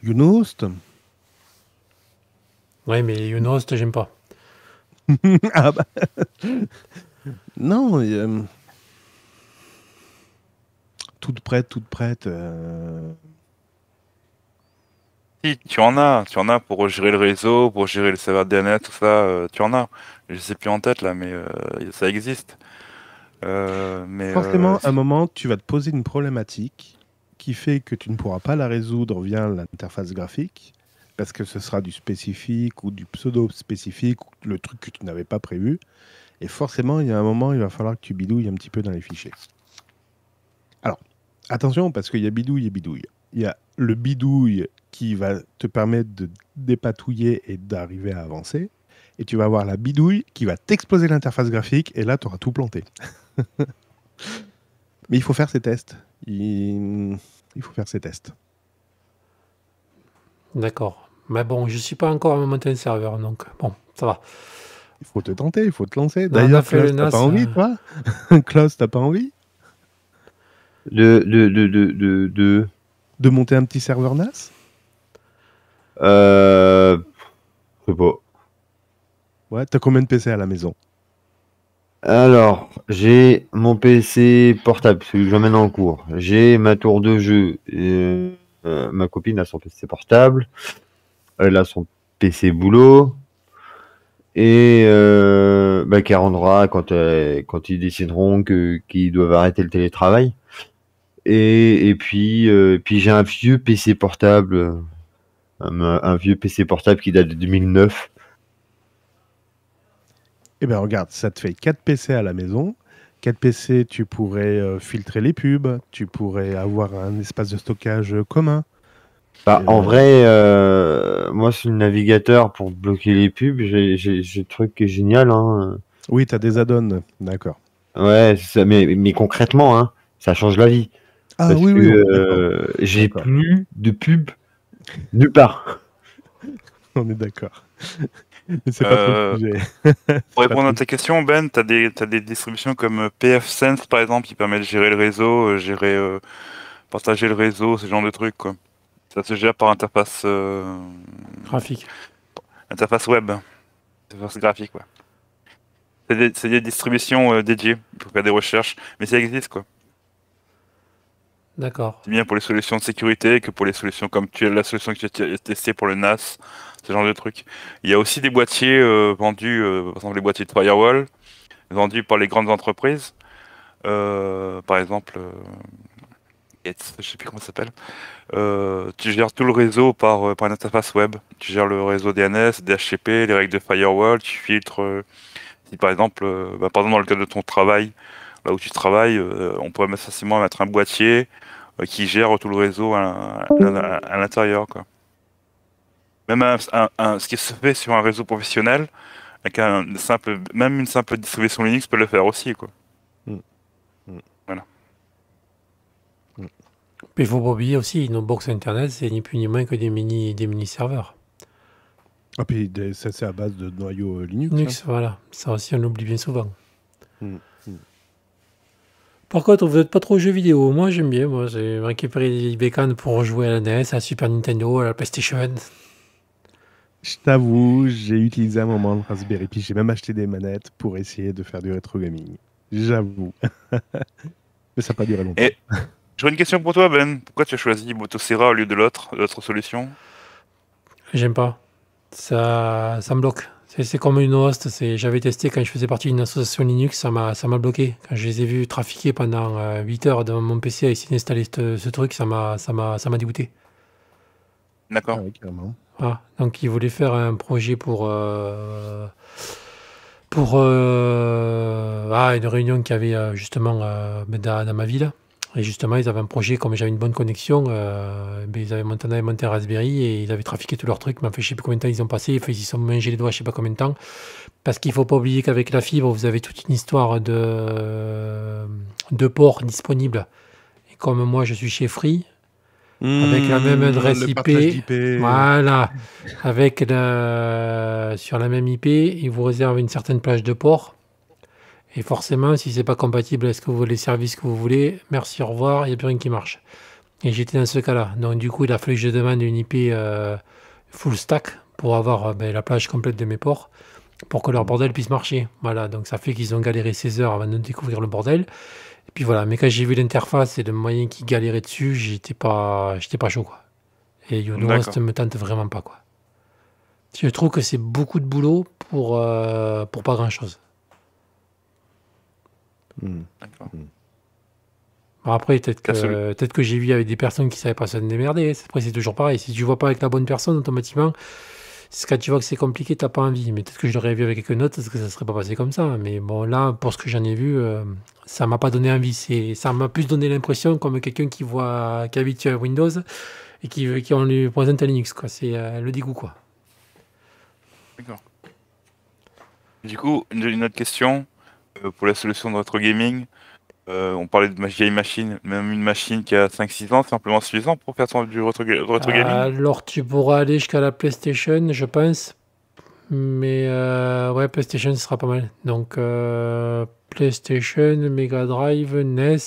YunoHost? Oui, mais YunoHost, j'aime pas. Ah bah... Non, toute prête. Si, tu en as pour gérer le réseau, pour gérer le serveur DNS, tout ça, tu en as. Je sais plus en tête là, mais ça existe. Forcément, à un moment, tu vas te poser une problématique qui fait que tu ne pourras pas la résoudre via l'interface graphique, parce que ce sera du spécifique ou du pseudo-spécifique, ou le truc que tu n'avais pas prévu. Et forcément, il y a un moment, il va falloir que tu bidouilles un petit peu dans les fichiers. Alors, attention, parce qu'il y a bidouille et bidouille. Il y a le bidouille qui va te permettre de dépatouiller et d'arriver à avancer. Et tu vas avoir la bidouille qui va t'exploser l'interface graphique, et là, tu auras tout planté. Mais il faut faire ces tests. Il faut faire ces tests. D'accord. Mais bon, je ne suis pas encore à monter le serveur, donc bon, ça va. Il faut te tenter, il faut te lancer. D'ailleurs, Klaus, t'as pas envie, toi? Klaus, t'as pas envie de monter un petit serveur NAS? Je sais pas. Ouais, t'as combien de PC à la maison? Alors, j'ai mon PC portable, celui que j'emmène en cours. J'ai ma tour de jeu. Et, ma copine a son PC portable. Elle a son PC boulot. Et bah, qui rendra quand ils décideront qu'ils doivent arrêter le télétravail. Et puis j'ai un vieux PC portable. Un vieux PC portable qui date de 2009. Eh bien, regarde, ça te fait 4 PC à la maison. 4 PC, tu pourrais filtrer les pubs, tu pourrais avoir un espace de stockage commun. Bah, en vrai, moi, sur le navigateur, pour bloquer les pubs, j'ai le truc qui est génial. Hein. Oui, tu as des add-ons, d'accord. Ouais, ça, mais concrètement, hein, ça change la vie. Ah parce oui, que, oui. J'ai plus de pubs nulle part. On est d'accord. C'est pas trop le sujet. Pour répondre à ta question, Ben, tu as des distributions comme pfSense, par exemple, qui permet de gérer le réseau, partager le réseau, ce genre de trucs, quoi. Ça se gère par interface... graphique. Interface web. Interface graphique, ouais. C'est des distributions dédiées pour faire des recherches, mais ça existe, quoi. D'accord. C'est bien pour les solutions de sécurité que pour les solutions comme la solution que tu as testée pour le NAS, ce genre de truc. Il y a aussi des boîtiers vendus, par exemple les boîtiers de Firewall, vendus par les grandes entreprises. Par exemple, je sais plus comment ça s'appelle. Tu gères tout le réseau par une interface web. Tu gères le réseau DNS, DHCP, les règles de Firewall, tu filtres. Si par exemple, par exemple dans le cadre de ton travail, là où tu travailles, on pourrait facilement mettre un boîtier qui gère tout le réseau à l'intérieur, quoi. Même ce qui se fait sur un réseau professionnel, avec même une simple distribution Linux peut le faire aussi, quoi. Voilà. Il faut pas oublier aussi, nos box internet, c'est ni plus ni moins que des mini serveurs. Ah puis ça c'est à base de noyaux Linux. Linux, hein. Voilà. Ça aussi on l'oublie bien souvent. Par contre, vous n'êtes pas trop jeux vidéo. Moi, j'aime bien. Moi, j'ai récupéré des bécanes pour jouer à la NES, à la Super Nintendo, à la PlayStation. Je t'avoue, j'ai utilisé un moment le Raspberry Pi. J'ai même acheté des manettes pour essayer de faire du rétro gaming. J'avoue. Mais ça n'a pas duré longtemps. J'aurais une question pour toi, Ben. Pourquoi tu as choisi Batocera au lieu de l'autre solution? J'aime pas. Ça me bloque. C'est comme YunoHost, j'avais testé quand je faisais partie d'une association Linux, ça m'a bloqué. Quand je les ai vus trafiquer pendant 8 heures dans mon PC à essayer d'installer ce truc, ça m'a dégoûté. D'accord. Ah, donc ils voulaient faire un projet pour une réunion qu'il y avait justement dans ma ville. Et justement, ils avaient un projet, comme j'avais une bonne connexion, ils avaient monté un Raspberry et ils avaient trafiqué tous leurs trucs. Mais en fait, je ne sais plus combien de temps ils ont passé. Ils se sont mangés les doigts, je ne sais pas combien de temps. Parce qu'il ne faut pas oublier qu'avec la fibre, vous avez toute une histoire de ports disponibles. Et comme moi, je suis chez Free, avec la même adresse IP. Voilà. Sur la même IP, ils vous réservent une certaine plage de ports. Et forcément, si c'est pas compatible avec les services que vous voulez, merci, au revoir, il n'y a plus rien qui marche. Et j'étais dans ce cas-là. Donc du coup, il a fallu que je demande une IP full stack pour avoir la plage complète de mes ports, pour que leur bordel puisse marcher. Voilà, donc ça fait qu'ils ont galéré 16 heures avant de découvrir le bordel. Et puis voilà, mais quand j'ai vu l'interface et le moyen qu'ils galéraient dessus, j'étais pas chaud, quoi. Et YunoHost ne me tente vraiment pas, quoi. Je trouve que c'est beaucoup de boulot pour pas grand-chose. Alors après, peut-être que j'ai vu avec des personnes qui ne savaient pas se démerder. Après, c'est toujours pareil. Si tu ne vois pas avec la bonne personne, automatiquement, quand tu vois que c'est compliqué, tu n'as pas envie. Mais peut-être que je l'aurais vu avec quelqu'un d'autre, parce que ça ne serait pas passé comme ça. Mais bon, là, pour ce que j'en ai vu, ça ne m'a pas donné envie. Ça m'a plus donné l'impression comme quelqu'un qui voit, qui habite Windows et qui on lui présente à Linux. C'est le dégoût, quoi. D'accord. Du coup, une autre question pour la solution de Retro Gaming. On parlait de vieille machine, même une machine qui a 5-6 ans, c'est simplement suffisant pour faire du retro gaming. Alors tu pourras aller jusqu'à la PlayStation, je pense, mais ouais, PlayStation ce sera pas mal. Donc PlayStation, Mega Drive, NES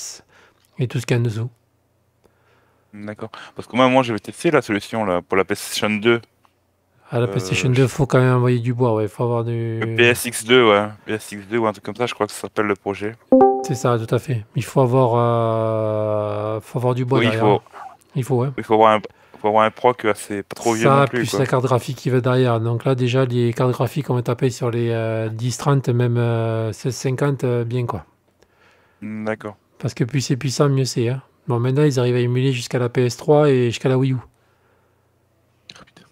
et tout ce qu'il y a en dessous. D'accord. Parce que moi j'avais testé la solution là pour la PlayStation 2. À la PlayStation 2, faut quand même envoyer du bois, ouais, faut avoir du... Le PSX2, ouais, PSX2 ou un truc comme ça, je crois que ça s'appelle le projet. C'est ça, tout à fait. Il faut avoir du bois, oui, derrière. Il faut, ouais. Il faut avoir un proc assez pas trop vieux non plus. Ça, plus la carte graphique qui va derrière. Donc là, déjà, les cartes graphiques, on va taper sur les 1030, même 1650, bien quoi. D'accord. Parce que plus c'est puissant, mieux c'est. Hein. Bon, maintenant, ils arrivent à émuler jusqu'à la PS3 et jusqu'à la Wii U. Oh, putain.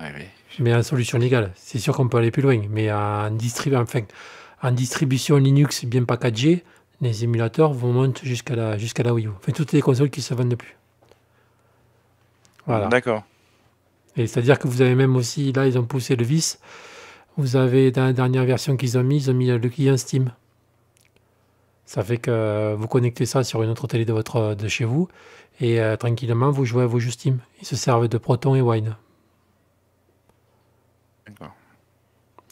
Ouais. Mais en solution légale. C'est sûr qu'on peut aller plus loin, mais en distribuant... Enfin, en distribution Linux bien packagée, les émulateurs vont monter jusqu'à la Wii U. Enfin, toutes les consoles qui se vendent depuis. Voilà. D'accord. Et c'est-à-dire que vous avez même aussi, là, ils ont poussé le vice. Vous avez, dans la dernière version qu'ils ont mise, ils ont mis le client Steam. Ça fait que vous connectez ça sur une autre télé de chez vous et tranquillement, vous jouez à vos jeux Steam. Ils se servent de Proton et Wine. D'accord.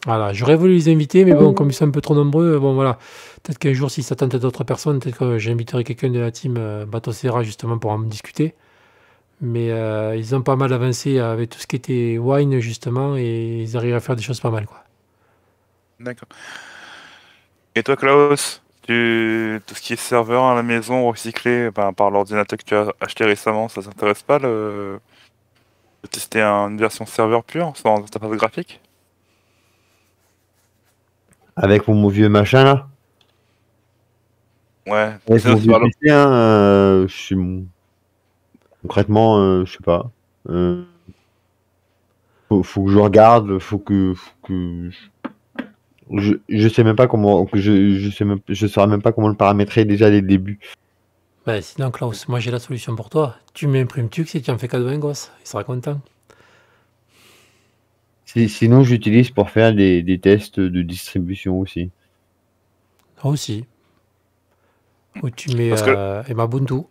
Voilà, j'aurais voulu les inviter, mais bon, comme ils sont un peu trop nombreux, bon voilà. Peut-être qu'un jour, si ça tente d'autres personnes, peut-être que j'inviterai quelqu'un de la team Batocera justement pour en discuter. Mais ils ont pas mal avancé avec tout ce qui était Wine justement, et ils arrivent à faire des choses pas mal, quoi. D'accord. Et toi, Klaus, tout ce qui est serveur à la maison recyclé par l'ordinateur que tu as acheté récemment, ça t'intéresse pas de tester une version serveur pure sans interface graphique? Avec mon vieux machin là. Ouais. Avec mon vieux PC, hein, concrètement, je sais pas. Faut que je regarde, je sais même pas comment, je saurais même pas comment le paramétrer déjà dès le début. Bah sinon Klaus, moi j'ai la solution pour toi. Tu m'imprimes Tux et tu en fais cadeau à un gosse, il sera content. Sinon, j'utilise pour faire des tests de distribution aussi. Aussi. Où tu mets Ubuntu.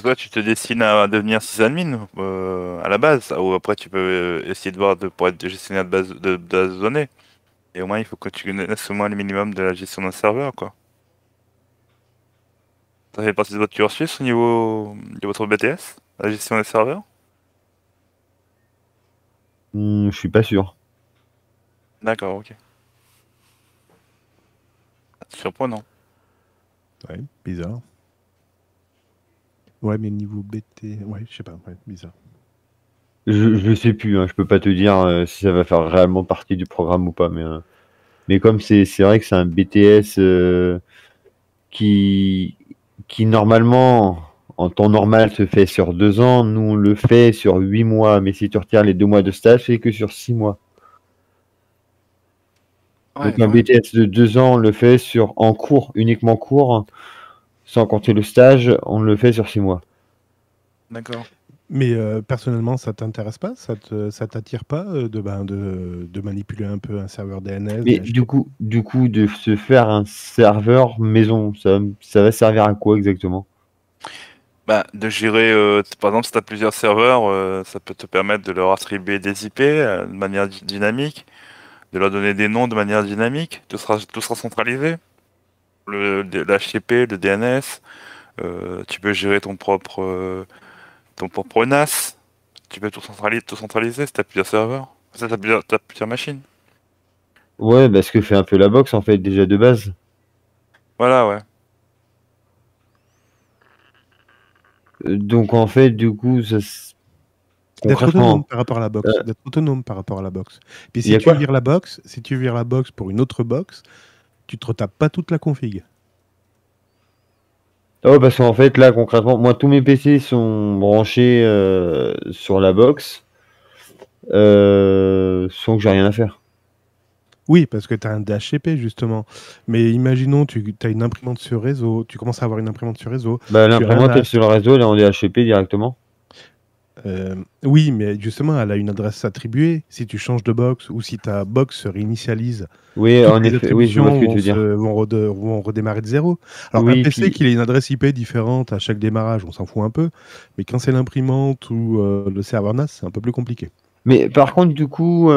Toi, tu te destines à devenir sysadmin à la base, ou après tu peux essayer de voir pour être gestionnaire de base de données. Et au moins, il faut que tu connaisses au moins le minimum de la gestion d'un serveur, quoi. Ça fait partie de votre cursus au niveau de votre BTS, la gestion des serveurs? Je suis pas sûr. D'accord, ok. Surprenant. Ouais, bizarre. Ouais, mais niveau BT... Ouais, je sais pas, ouais, bizarre. Je sais plus, hein, je peux pas te dire si ça va faire réellement partie du programme ou pas, mais comme c'est vrai que c'est un BTS qui normalement... En temps normal, se fait sur 2 ans. Nous, on le fait sur 8 mois. Mais si tu retires les 2 mois de stage, c'est que sur 6 mois. Ouais, donc, un BTS de 2 ans, on le fait sur en cours, uniquement cours. Sans compter le stage, on le fait sur 6 mois. D'accord. Mais personnellement, ça t'intéresse pas? Ça t'attire pas de manipuler un peu un serveur DNS? Mais du coup, de se faire un serveur maison, ça va servir à quoi exactement? Bah, de gérer, par exemple, si tu as plusieurs serveurs, ça peut te permettre de leur attribuer des IP de manière dynamique, de leur donner des noms de manière dynamique, tout sera centralisé. Le HTTP, le DNS, tu peux gérer ton propre NAS, tu peux tout centraliser si tu as plusieurs serveurs, si tu as plusieurs machines. Ouais, bah, ce que fait un peu la box, en fait, déjà de base. Voilà, ouais. Donc en fait, du coup, ça... D'être autonome par rapport à la box. Puis si tu vires la box, pour une autre box, tu te retapes pas toute la config. Oh, parce qu'en fait, là, concrètement, moi, tous mes PC sont branchés sur la box sans que j'ai rien à faire. Oui, parce que tu as un DHCP, justement. Mais imaginons, tu as une imprimante sur réseau, tu commences à avoir une imprimante sur réseau. Bah, l'imprimante est sur le réseau, elle est en DHCP directement. Oui, mais justement, elle a une adresse attribuée. Si tu changes de box ou si ta box se réinitialise, oui, en effet, oui, je vois ce que tu veux dire. Vont redémarrer de zéro. Alors, oui, un PC puis... qu'il ait une adresse IP différente à chaque démarrage, on s'en fout un peu. Mais quand c'est l'imprimante ou le serveur NAS, c'est un peu plus compliqué. Mais par contre, du coup,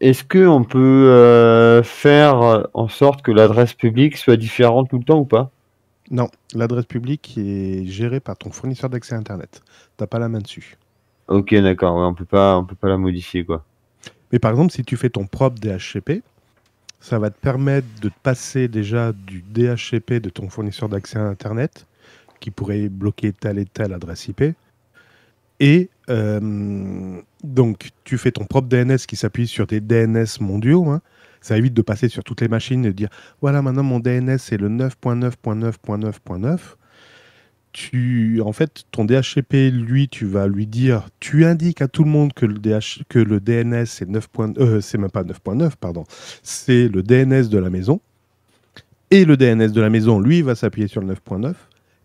est-ce qu'on peut faire en sorte que l'adresse publique soit différente tout le temps ou pas ? Non, l'adresse publique est gérée par ton fournisseur d'accès Internet. T'as pas la main dessus. Ok, d'accord. Ouais, on peut pas la modifier, quoi. Mais par exemple, si tu fais ton propre DHCP, ça va te permettre de te passer déjà du DHCP de ton fournisseur d'accès Internet, qui pourrait bloquer telle et telle adresse IP. Et donc, tu fais ton propre DNS qui s'appuie sur des DNS mondiaux, hein. Ça évite de passer sur toutes les machines et de dire « Voilà, maintenant, mon DNS, c'est le 9.9.9.9.9. » En fait, ton DHCP, lui, tu vas lui dire « Tu indiques à tout le monde que le DNS, c'est 9.9, c'est même pas 9.9, pardon, c'est le DNS de la maison. » Et le DNS de la maison, lui, va s'appuyer sur le 9.9.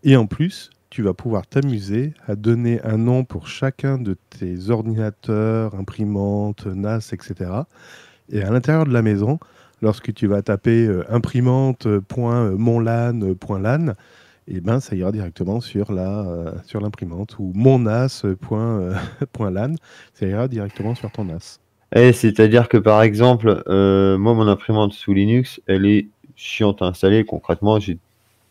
Et en plus, tu vas pouvoir t'amuser à donner un nom pour chacun de tes ordinateurs, imprimantes, NAS, etc., et à l'intérieur de la maison, lorsque tu vas taper imprimante.monlan.lan, et ben ça ira directement sur l'imprimante, ou monnas.lan, ça ira directement sur ton NAS. C'est-à-dire que par exemple, moi mon imprimante sous Linux, elle est chiante à installer. Concrètement, j'ai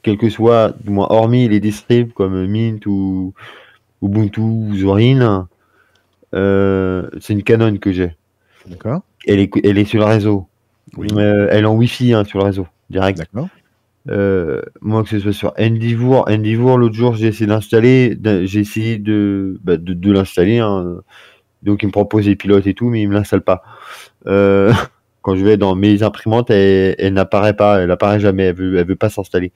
quel que soit, du moins hormis les distribs comme Mint ou Ubuntu ou Zorin, c'est une Canon que j'ai. D'accord. Elle est sur le réseau. Oui. Elle est en Wi-Fi, hein, sur le réseau, direct. D'accord. Moi, que ce soit sur Endeavour, l'autre jour, j'ai essayé d'installer. J'ai essayé de l'installer. Hein. Donc, il me propose des pilotes et tout, mais il ne me l'installe pas. Quand je vais dans mes imprimantes, elle n'apparaît pas. Elle n'apparaît jamais. Elle veut pas s'installer.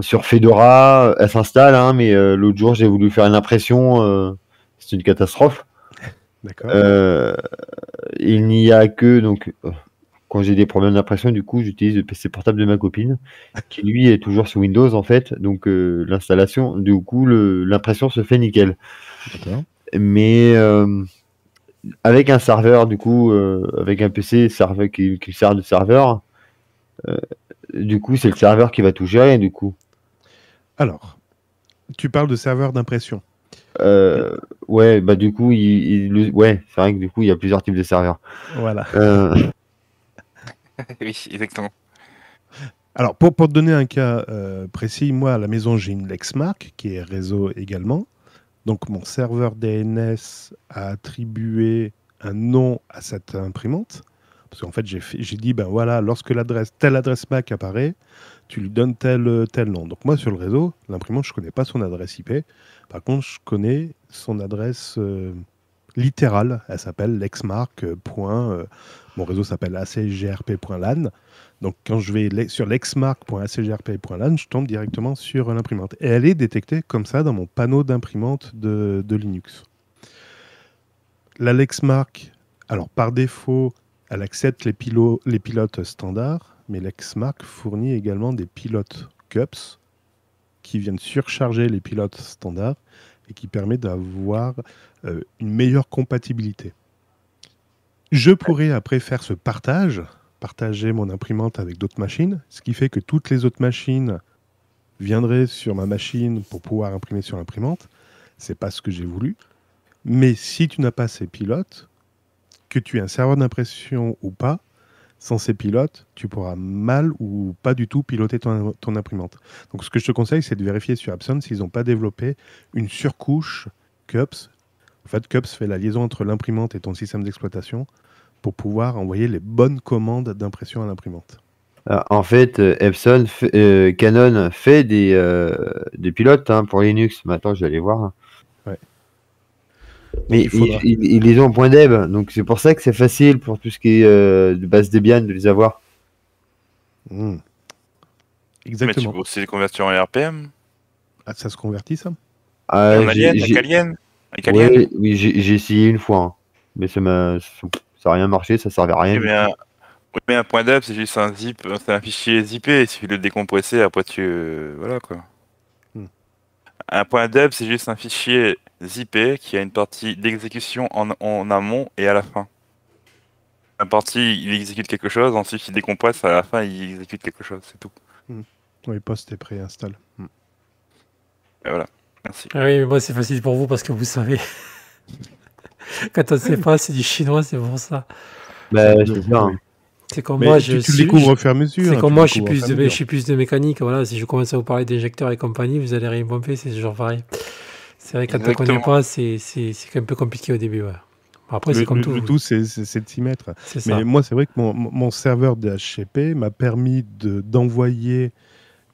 Sur Fedora, elle s'installe, hein, mais l'autre jour, j'ai voulu faire une impression. C'est une catastrophe. Il n'y a que donc quand j'ai des problèmes d'impression, du coup j'utilise le PC portable de ma copine qui lui est toujours sous Windows en fait, donc l'installation, du coup l'impression se fait nickel. Mais avec un serveur, du coup avec un PC serveur qui sert de serveur, du coup c'est le serveur qui va tout gérer. Du coup, alors tu parles de serveur d'impression. Ouais, bah du coup, ouais, c'est vrai que du coup, il y a plusieurs types de serveurs. Voilà. Oui, exactement. Alors, pour te donner un cas précis, moi, à la maison, j'ai une Lexmark qui est réseau également. Donc, mon serveur DNS a attribué un nom à cette imprimante. Parce qu'en fait, j'ai dit, ben voilà, lorsque telle adresse MAC apparaît, tu lui donnes tel nom. Donc moi, sur le réseau, l'imprimante, je ne connais pas son adresse IP. Par contre, je connais son adresse littérale. Elle s'appelle Lexmark. Mon réseau s'appelle acgrp.lan. Donc quand je vais sur lexmark.acgrp.lan, je tombe directement sur l'imprimante. Et elle est détectée comme ça dans mon panneau d'imprimante de Linux. La Lexmark, alors par défaut, elle accepte les pilotes standards, mais Lexmark fournit également des pilotes CUPS qui viennent surcharger les pilotes standards et qui permet d'avoir une meilleure compatibilité. Je pourrais après faire ce partager mon imprimante avec d'autres machines, ce qui fait que toutes les autres machines viendraient sur ma machine pour pouvoir imprimer sur l'imprimante. C'est pas ce que j'ai voulu. Mais si tu n'as pas ces pilotes, que tu aies un serveur d'impression ou pas, sans ces pilotes, tu pourras mal ou pas du tout piloter ton imprimante. Donc ce que je te conseille, c'est de vérifier sur Epson s'ils n'ont pas développé une surcouche CUPS. En fait, CUPS fait la liaison entre l'imprimante et ton système d'exploitation pour pouvoir envoyer les bonnes commandes d'impression à l'imprimante. En fait, Epson, Canon fait des pilotes, hein, pour Linux. Maintenant, je vais aller voir. Ouais. Mais ils les ont en point dev, donc c'est pour ça que c'est facile pour tout ce qui est de base Debian de les avoir. Mmh. Exactement. Mais c'est convertir en RPM. Ah, ça se convertit, ça? En alien? Oui, j'ai essayé une fois, hein. Mais ça n'a rien marché, ça servait à rien. Oui, mais un point .dap, c'est juste un zip, c'est un fichier zippé, il suffit de le décompresser, après tu... Voilà, quoi. Un point .dap, c'est juste un fichier zippé qui a une partie d'exécution en amont et à la fin. La partie, il exécute quelque chose, ensuite il décompresse, à la fin, il exécute quelque chose, c'est tout. Oui, post et pré-install. Et voilà, merci. Ah oui, mais moi, c'est facile pour vous parce que vous savez. Quand on ne sait pas, c'est du chinois, c'est pour ça. Bah, c'est bien. C'est comme moi, je suis plus de mécanique. Voilà, si je commence à vous parler d'éjecteurs et compagnie, vous allez rien pomper, c'est toujours pareil. C'est vrai, quand on ne connaît pas, c'est un peu compliqué au début. Ouais. Après, c'est comme tout. Le tout, c'est de s'y mettre. Mais moi, c'est vrai que mon serveur DHCP m'a permis d'envoyer,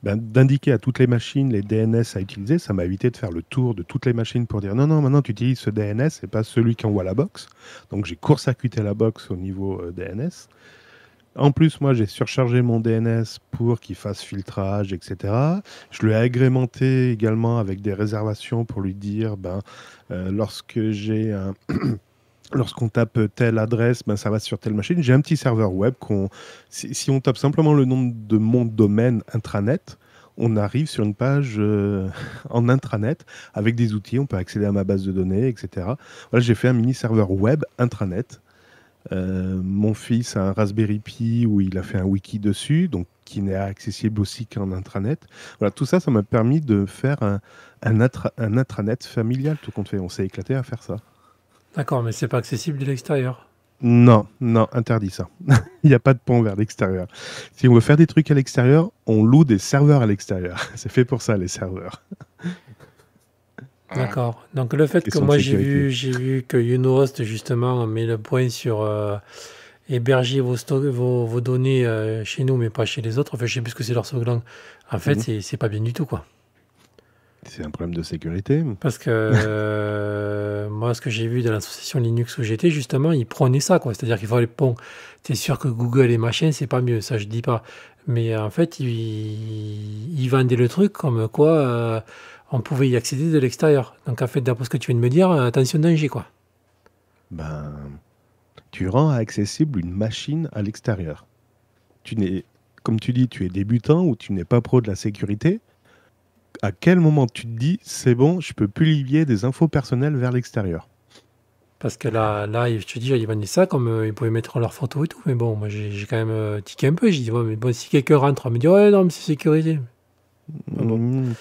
d'indiquer à toutes les machines les DNS à utiliser. Ça m'a évité de faire le tour de toutes les machines pour dire non, non, maintenant tu utilises ce DNS et pas celui qui envoie la box. Donc, j'ai court-circuité la box au niveau DNS. En plus, moi, j'ai surchargé mon DNS pour qu'il fasse filtrage, etc. Je lui ai agrémenté également avec des réservations pour lui dire, lorsqu'on tape telle adresse, ça va sur telle machine. J'ai un petit serveur web si on tape simplement le nom de mon domaine intranet, on arrive sur une page en intranet avec des outils. On peut accéder à ma base de données, etc. Voilà, j'ai fait un mini serveur web intranet. Mon fils a un Raspberry Pi où il a fait un wiki dessus, donc qui n'est accessible aussi qu'en intranet. Voilà, tout ça, ça m'a permis de faire un intranet familial, tout compte fait. On s'est éclaté à faire ça. D'accord, mais c'est pas accessible de l'extérieur. Non, non, interdit ça. Il n'y a pas de pont vers l'extérieur. Si on veut faire des trucs à l'extérieur, on loue des serveurs à l'extérieur. C'est fait pour ça, les serveurs. D'accord. Donc le fait que moi j'ai vu que YunoHost justement met le point sur héberger vos données chez nous mais pas chez les autres. Enfin, je sais plus ce que c'est leur slogan. En fait, c'est pas bien du tout, quoi. C'est un problème de sécurité. Parce que moi, ce que j'ai vu de l'association Linux où j'étais, justement, ils prenaient ça, quoi. C'est-à-dire qu'il faut les ponts. T'es sûr que Google et machin, c'est pas mieux, ça je dis pas. Mais en fait, ils vendaient le truc comme quoi. On pouvait y accéder de l'extérieur. Donc, en fait, d'après ce que tu viens de me dire, attention danger, quoi. Ben, tu rends accessible une machine à l'extérieur. Comme tu dis, tu es débutant ou tu n'es pas pro de la sécurité. À quel moment tu te dis, c'est bon, je peux publier des infos personnelles vers l'extérieur? Parce que là, je te dis, ils vendaient ça comme ils pouvaient mettre leurs photos et tout. Mais bon, moi, j'ai quand même tiqué un peu. J'ai dit, ouais, mais bon, si quelqu'un rentre, on me dit, ouais, non, mais c'est sécurisé.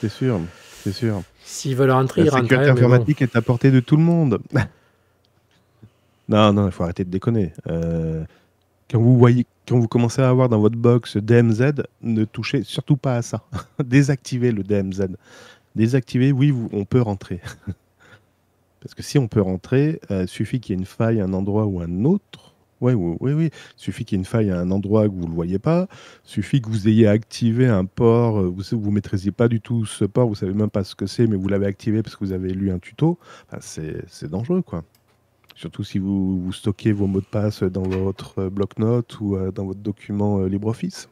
C'est sûr. C'est sûr. S'ils veulent rentrer, ils rentrent. La sécurité informatique est à portée de tout le monde. Non, non, il faut arrêter de déconner. Quand vous commencez à avoir dans votre box DMZ, ne touchez surtout pas à ça. Désactivez le DMZ. Désactivez, oui, on peut rentrer. Parce que si on peut rentrer, suffit qu'il y ait une faille à un endroit ou à un autre. Oui, oui, oui, oui. Suffit qu'il y ait une faille à un endroit que vous ne le voyez pas. Suffit que vous ayez activé un port. Vous ne maîtrisez pas du tout ce port. Vous ne savez même pas ce que c'est, mais vous l'avez activé parce que vous avez lu un tuto. Enfin, c'est dangereux, quoi. Surtout si vous stockez vos mots de passe dans votre bloc-notes ou dans votre document LibreOffice.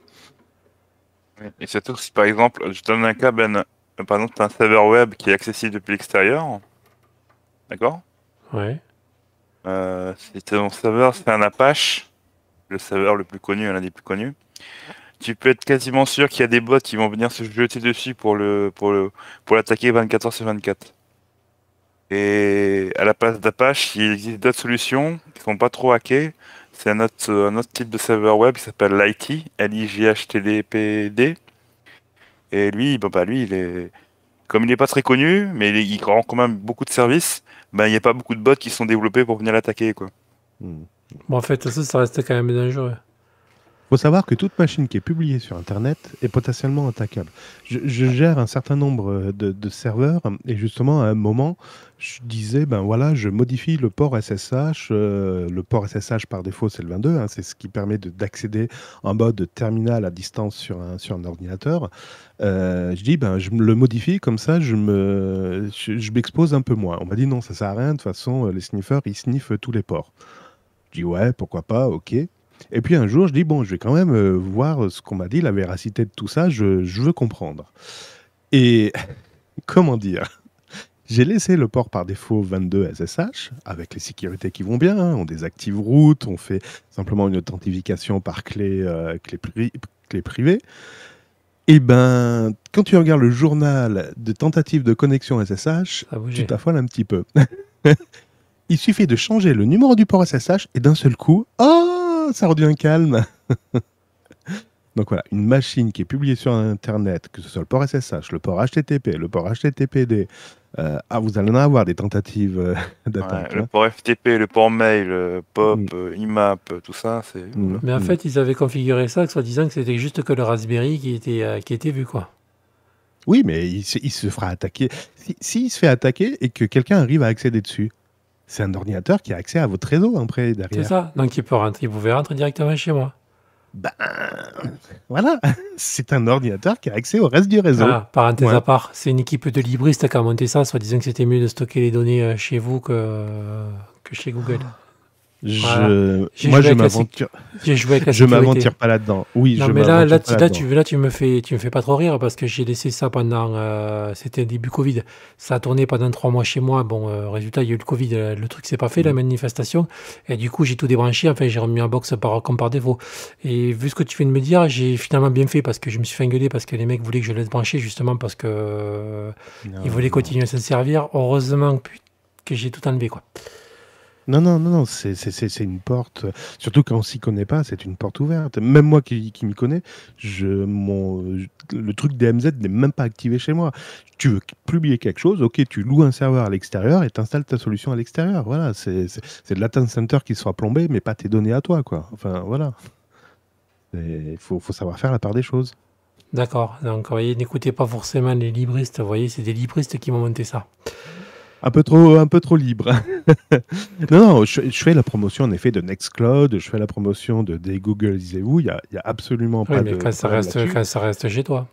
Et surtout si, par exemple, je donne un cas, par exemple, tu as un serveur web qui est accessible depuis l'extérieur. D'accord? Oui. Si ton serveur c'est un Apache, le serveur le plus connu, l'un des plus connus, tu peux être quasiment sûr qu'il y a des bots qui vont venir se jeter dessus pour l'attaquer 24h/24. Et à la place d'Apache, il existe d'autres solutions qui ne sont pas trop hackées. C'est un autre type de serveur web qui s'appelle l'IT, LIGHTDPD. Et lui, comme il n'est pas très connu, mais il rend quand même beaucoup de services. Il n'y a pas beaucoup de bots qui sont développés pour venir l'attaquer, quoi. Bon, en fait, ça reste quand même dangereux. Il faut savoir que toute machine qui est publiée sur Internet est potentiellement attaquable. Je gère un certain nombre de serveurs et justement, à un moment, je disais, voilà, je modifie le port SSH. Le port SSH, par défaut, c'est le 22. Hein, c'est ce qui permet d'accéder en mode terminal à distance sur un ordinateur. Je dis, je le modifie, comme ça, je m'expose un peu moins. On m'a dit, non, ça sert à rien. De toute façon, les sniffers, ils sniffent tous les ports. Je dis, ouais, pourquoi pas, ok. Et puis un jour, je dis, bon, je vais quand même voir ce qu'on m'a dit, la véracité de tout ça, je veux comprendre. Et comment dire, j'ai laissé le port par défaut 22 SSH, avec les sécurités qui vont bien, hein, on désactive root, on fait simplement une authentification par clé, clé privée. Et ben, quand tu regardes le journal de tentatives de connexion SSH, tu t'affoles un petit peu. Il suffit de changer le numéro du port SSH et d'un seul coup, oh, ça redevient calme. Donc voilà, une machine qui est publiée sur Internet, que ce soit le port SSH, le port HTTP, le port HTTPD, vous allez en avoir des tentatives d'attaque. Ouais, le port FTP, le port mail, POP, IMAP, tout ça. Mais en fait, ils avaient configuré ça, soi-disant que c'était juste que le Raspberry qui était vu, quoi. Oui, mais il se fera attaquer. S'il se fait attaquer et que quelqu'un arrive à accéder dessus, c'est un ordinateur qui a accès à votre réseau après, derrière. C'est ça, donc il pouvait rentrer directement chez moi. Ben, voilà, c'est un ordinateur qui a accès au reste du réseau. Ah, parenthèse à part, c'est une équipe de libristes qui a monté ça, soit disant que c'était mieux de stocker les données chez vous que chez Google. Voilà. Moi, je m'aventure pas là-dedans. Oui, non, mais là, tu me fais pas trop rire parce que j'ai laissé ça pendant. C'était début Covid. Ça a tourné pendant 3 mois chez moi. Bon, résultat, il y a eu le Covid. Le truc s'est pas fait, la manifestation. Et du coup, j'ai tout débranché. Enfin, j'ai remis en box comme par défaut. Et vu ce que tu viens de me dire, j'ai finalement bien fait parce que je me suis fait engueuler parce que les mecs voulaient que je laisse brancher justement parce que ils voulaient continuer à se servir. Heureusement que j'ai tout enlevé, quoi. Non, non, non, non, c'est une porte, surtout quand on s'y connaît pas, c'est une porte ouverte. Même moi qui m'y connais, le truc DMZ n'est même pas activé chez moi. Tu veux publier quelque chose, ok, tu loues un serveur à l'extérieur et tu installes ta solution à l'extérieur. Voilà, c'est de l'Atten Center qui sera plombé, mais pas tes données à toi, quoi. Enfin, voilà. Il faut savoir faire la part des choses. D'accord, donc vous voyez, n'écoutez pas forcément les libristes, vous voyez, c'est des libristes qui m'ont monté ça. Un peu trop libre. Non, non, je fais la promotion en effet de Nextcloud, je fais la promotion des Google, disez-vous, il n'y a absolument pas mais quand ça reste chez toi.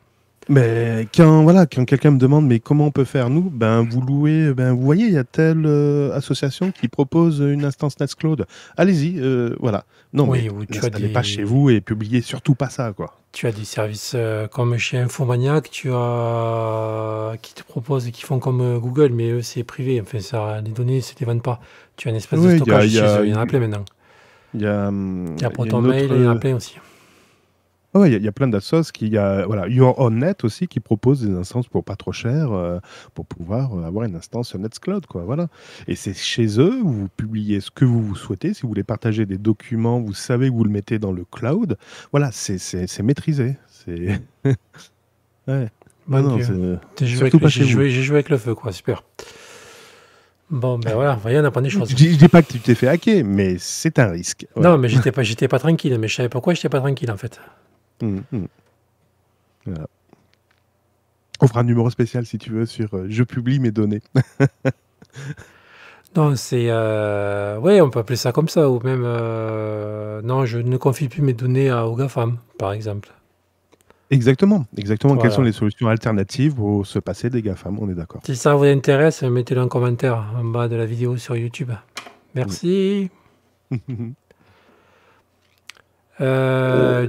Mais quand quelqu'un me demande, mais comment on peut faire nous, ben vous louez, ben vous voyez, il y a telle association qui propose une instance Nextcloud. Allez-y, voilà. Non, oui, mais tu n'allez pas chez vous et publiez surtout pas ça, quoi. Tu as des services comme chez Infomaniac, qui te proposent, qui font comme Google, mais eux, c'est privé. Enfin, ça, les données, c'est des ventes pas. Tu as une espèce de stockage chez eux. Il y en a plein maintenant. Il y a ProtonMail, il y en a plein aussi. Oui, il y a plein d'assos qui... Voilà, Your Own Net aussi, qui propose des instances pour pas trop cher, pour pouvoir avoir une instance Nextcloud, quoi, voilà. Et c'est chez eux où vous publiez ce que vous souhaitez. Si vous voulez partager des documents, vous savez que vous le mettez dans le cloud. Voilà, c'est maîtrisé. C'est... ouais. Bah non, c'est... J'ai joué avec le feu, quoi, super. Bon, ben voilà, vous voyez, on apprend des choses. Je dis pas que tu t'es fait hacker, mais c'est un risque. Ouais. Non, mais j'étais pas tranquille, mais je savais pourquoi j'étais pas tranquille, en fait. Voilà. On fera un numéro spécial si tu veux sur je publie mes données. Non, c'est ouais, on peut appeler ça comme ça, ou même non, je ne confie plus mes données aux GAFAM, par exemple. Exactement, exactement. Voilà. Quelles sont les solutions alternatives pour se passer des GAFAM? On est d'accord. Si ça vous intéresse, mettez-le en commentaire en bas de la vidéo sur YouTube. Merci.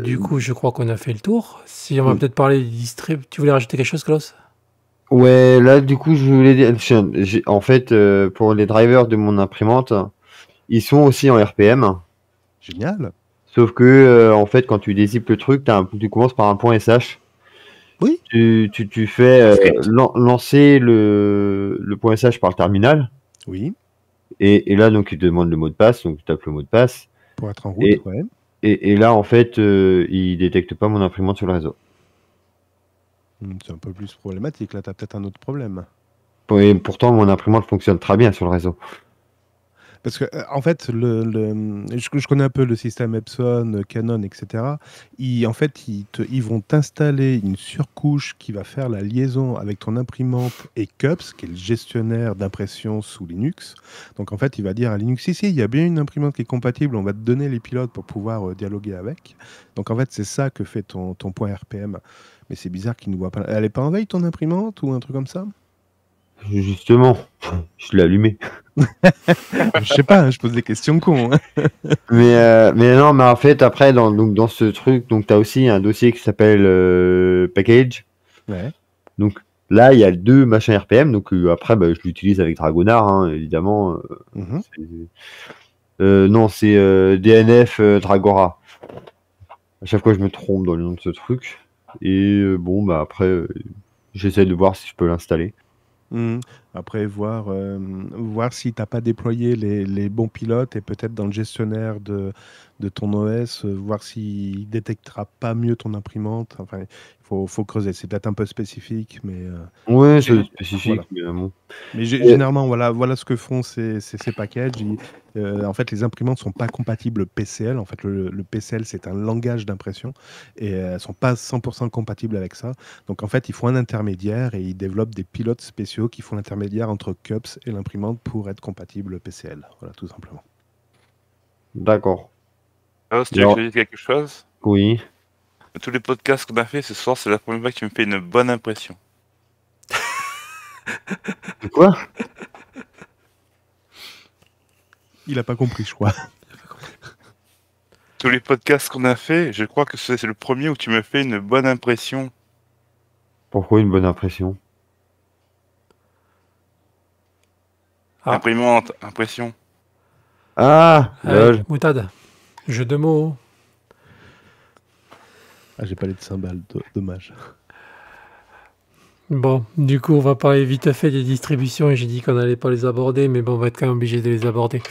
Du coup, je crois qu'on a fait le tour. Si on va peut-être parler des distributeurs, tu voulais rajouter quelque chose, Klaus? Ouais, là, du coup, je voulais dire, en fait, pour les drivers de mon imprimante, ils sont aussi en RPM. Génial. Sauf que, en fait, quand tu dézippes le truc, tu commences par un point SH. Oui. Tu fais lancer le point SH par le terminal. Oui. Et là, donc, il te demande le mot de passe, donc tu tapes le mot de passe. Pour être en route, ouais. Et là, en fait, il ne détecte pas mon imprimante sur le réseau. C'est un peu plus problématique. Là, tu as peut-être un autre problème. Et pourtant, mon imprimante fonctionne très bien sur le réseau. Parce que, en fait, je connais un peu le système Epson, Canon, etc. En fait, ils vont t'installer une surcouche qui va faire la liaison avec ton imprimante et CUPS, qui est le gestionnaire d'impression sous Linux. Donc, en fait, il va dire à Linux, si, si, il y a bien une imprimante qui est compatible, on va te donner les pilotes pour pouvoir dialoguer avec. Donc, en fait, c'est ça que fait ton point RPM. Mais c'est bizarre qu'il ne voit pas. Elle n'est pas en veille, ton imprimante, ou un truc comme ça ? Justement, je l'ai allumé. Je sais pas, je pose des questions cons. Hein. Mais non, mais en fait, après, dans ce truc, tu as aussi un dossier qui s'appelle Package. Ouais. Donc là, il y a deux machins RPM. Donc après, bah, je l'utilise avec Dragonard, hein, évidemment. Non, c'est DNF Dragora. À chaque fois, je me trompe dans le nom de ce truc. Et bon, bah après, j'essaie de voir si je peux l'installer. Après, voir si tu n'as pas déployé les bons pilotes et peut-être dans le gestionnaire de ton OS, voir s'il ne détectera pas mieux ton imprimante. Enfin, il faut creuser. C'est peut-être un peu spécifique, mais... oui, c'est spécifique. Voilà. Mais généralement, voilà ce que font ces packages. En fait, les imprimantes ne sont pas compatibles PCL. En fait, le PCL, c'est un langage d'impression et elles ne sont pas 100% compatibles avec ça. Donc, en fait, ils font un intermédiaire et ils développent des pilotes spéciaux qui font l'intermédiaire entre CUPS et l'imprimante pour être compatible PCL. Voilà, tout simplement. D'accord. Alors, si tu veux ajouter quelque chose ? Oui. Tous les podcasts qu'on a fait ce soir, c'est la première fois que tu me fais une bonne impression. De quoi ? Il n'a pas compris, je crois. Tous les podcasts qu'on a fait, je crois que c'est le premier où tu me fais une bonne impression. Pourquoi une bonne impression ? Imprimante, impression. Ah, Moutade. Jeu de mots. Ah, j'ai pas les de cymbales, dommage. Bon, du coup, on va parler vite fait des distributions et j'ai dit qu'on n'allait pas les aborder, mais bon, on va être quand même obligé de les aborder.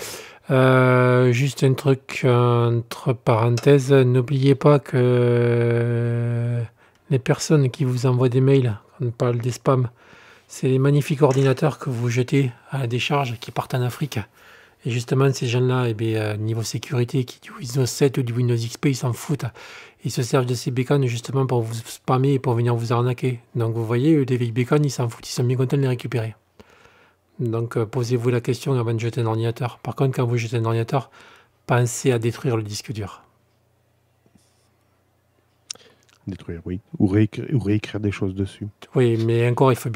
Juste un truc entre parenthèses, n'oubliez pas que les personnes qui vous envoient des mails, on parle des spams, c'est les magnifiques ordinateurs que vous jetez à la décharge qui partent en Afrique. Et justement, ces gens-là, niveau sécurité, qui du Windows 7 ou du Windows XP, ils s'en foutent. Ils se servent de ces bécans justement pour vous spammer et pour venir vous arnaquer. Donc vous voyez, les vieilles bécans, ils s'en foutent, ils sont bien contents de les récupérer. Donc posez-vous la question avant de jeter un ordinateur. Par contre, quand vous jetez un ordinateur, pensez à détruire le disque dur. Détruire, oui. Ou réécrire des choses dessus. Oui, mais encore, il faut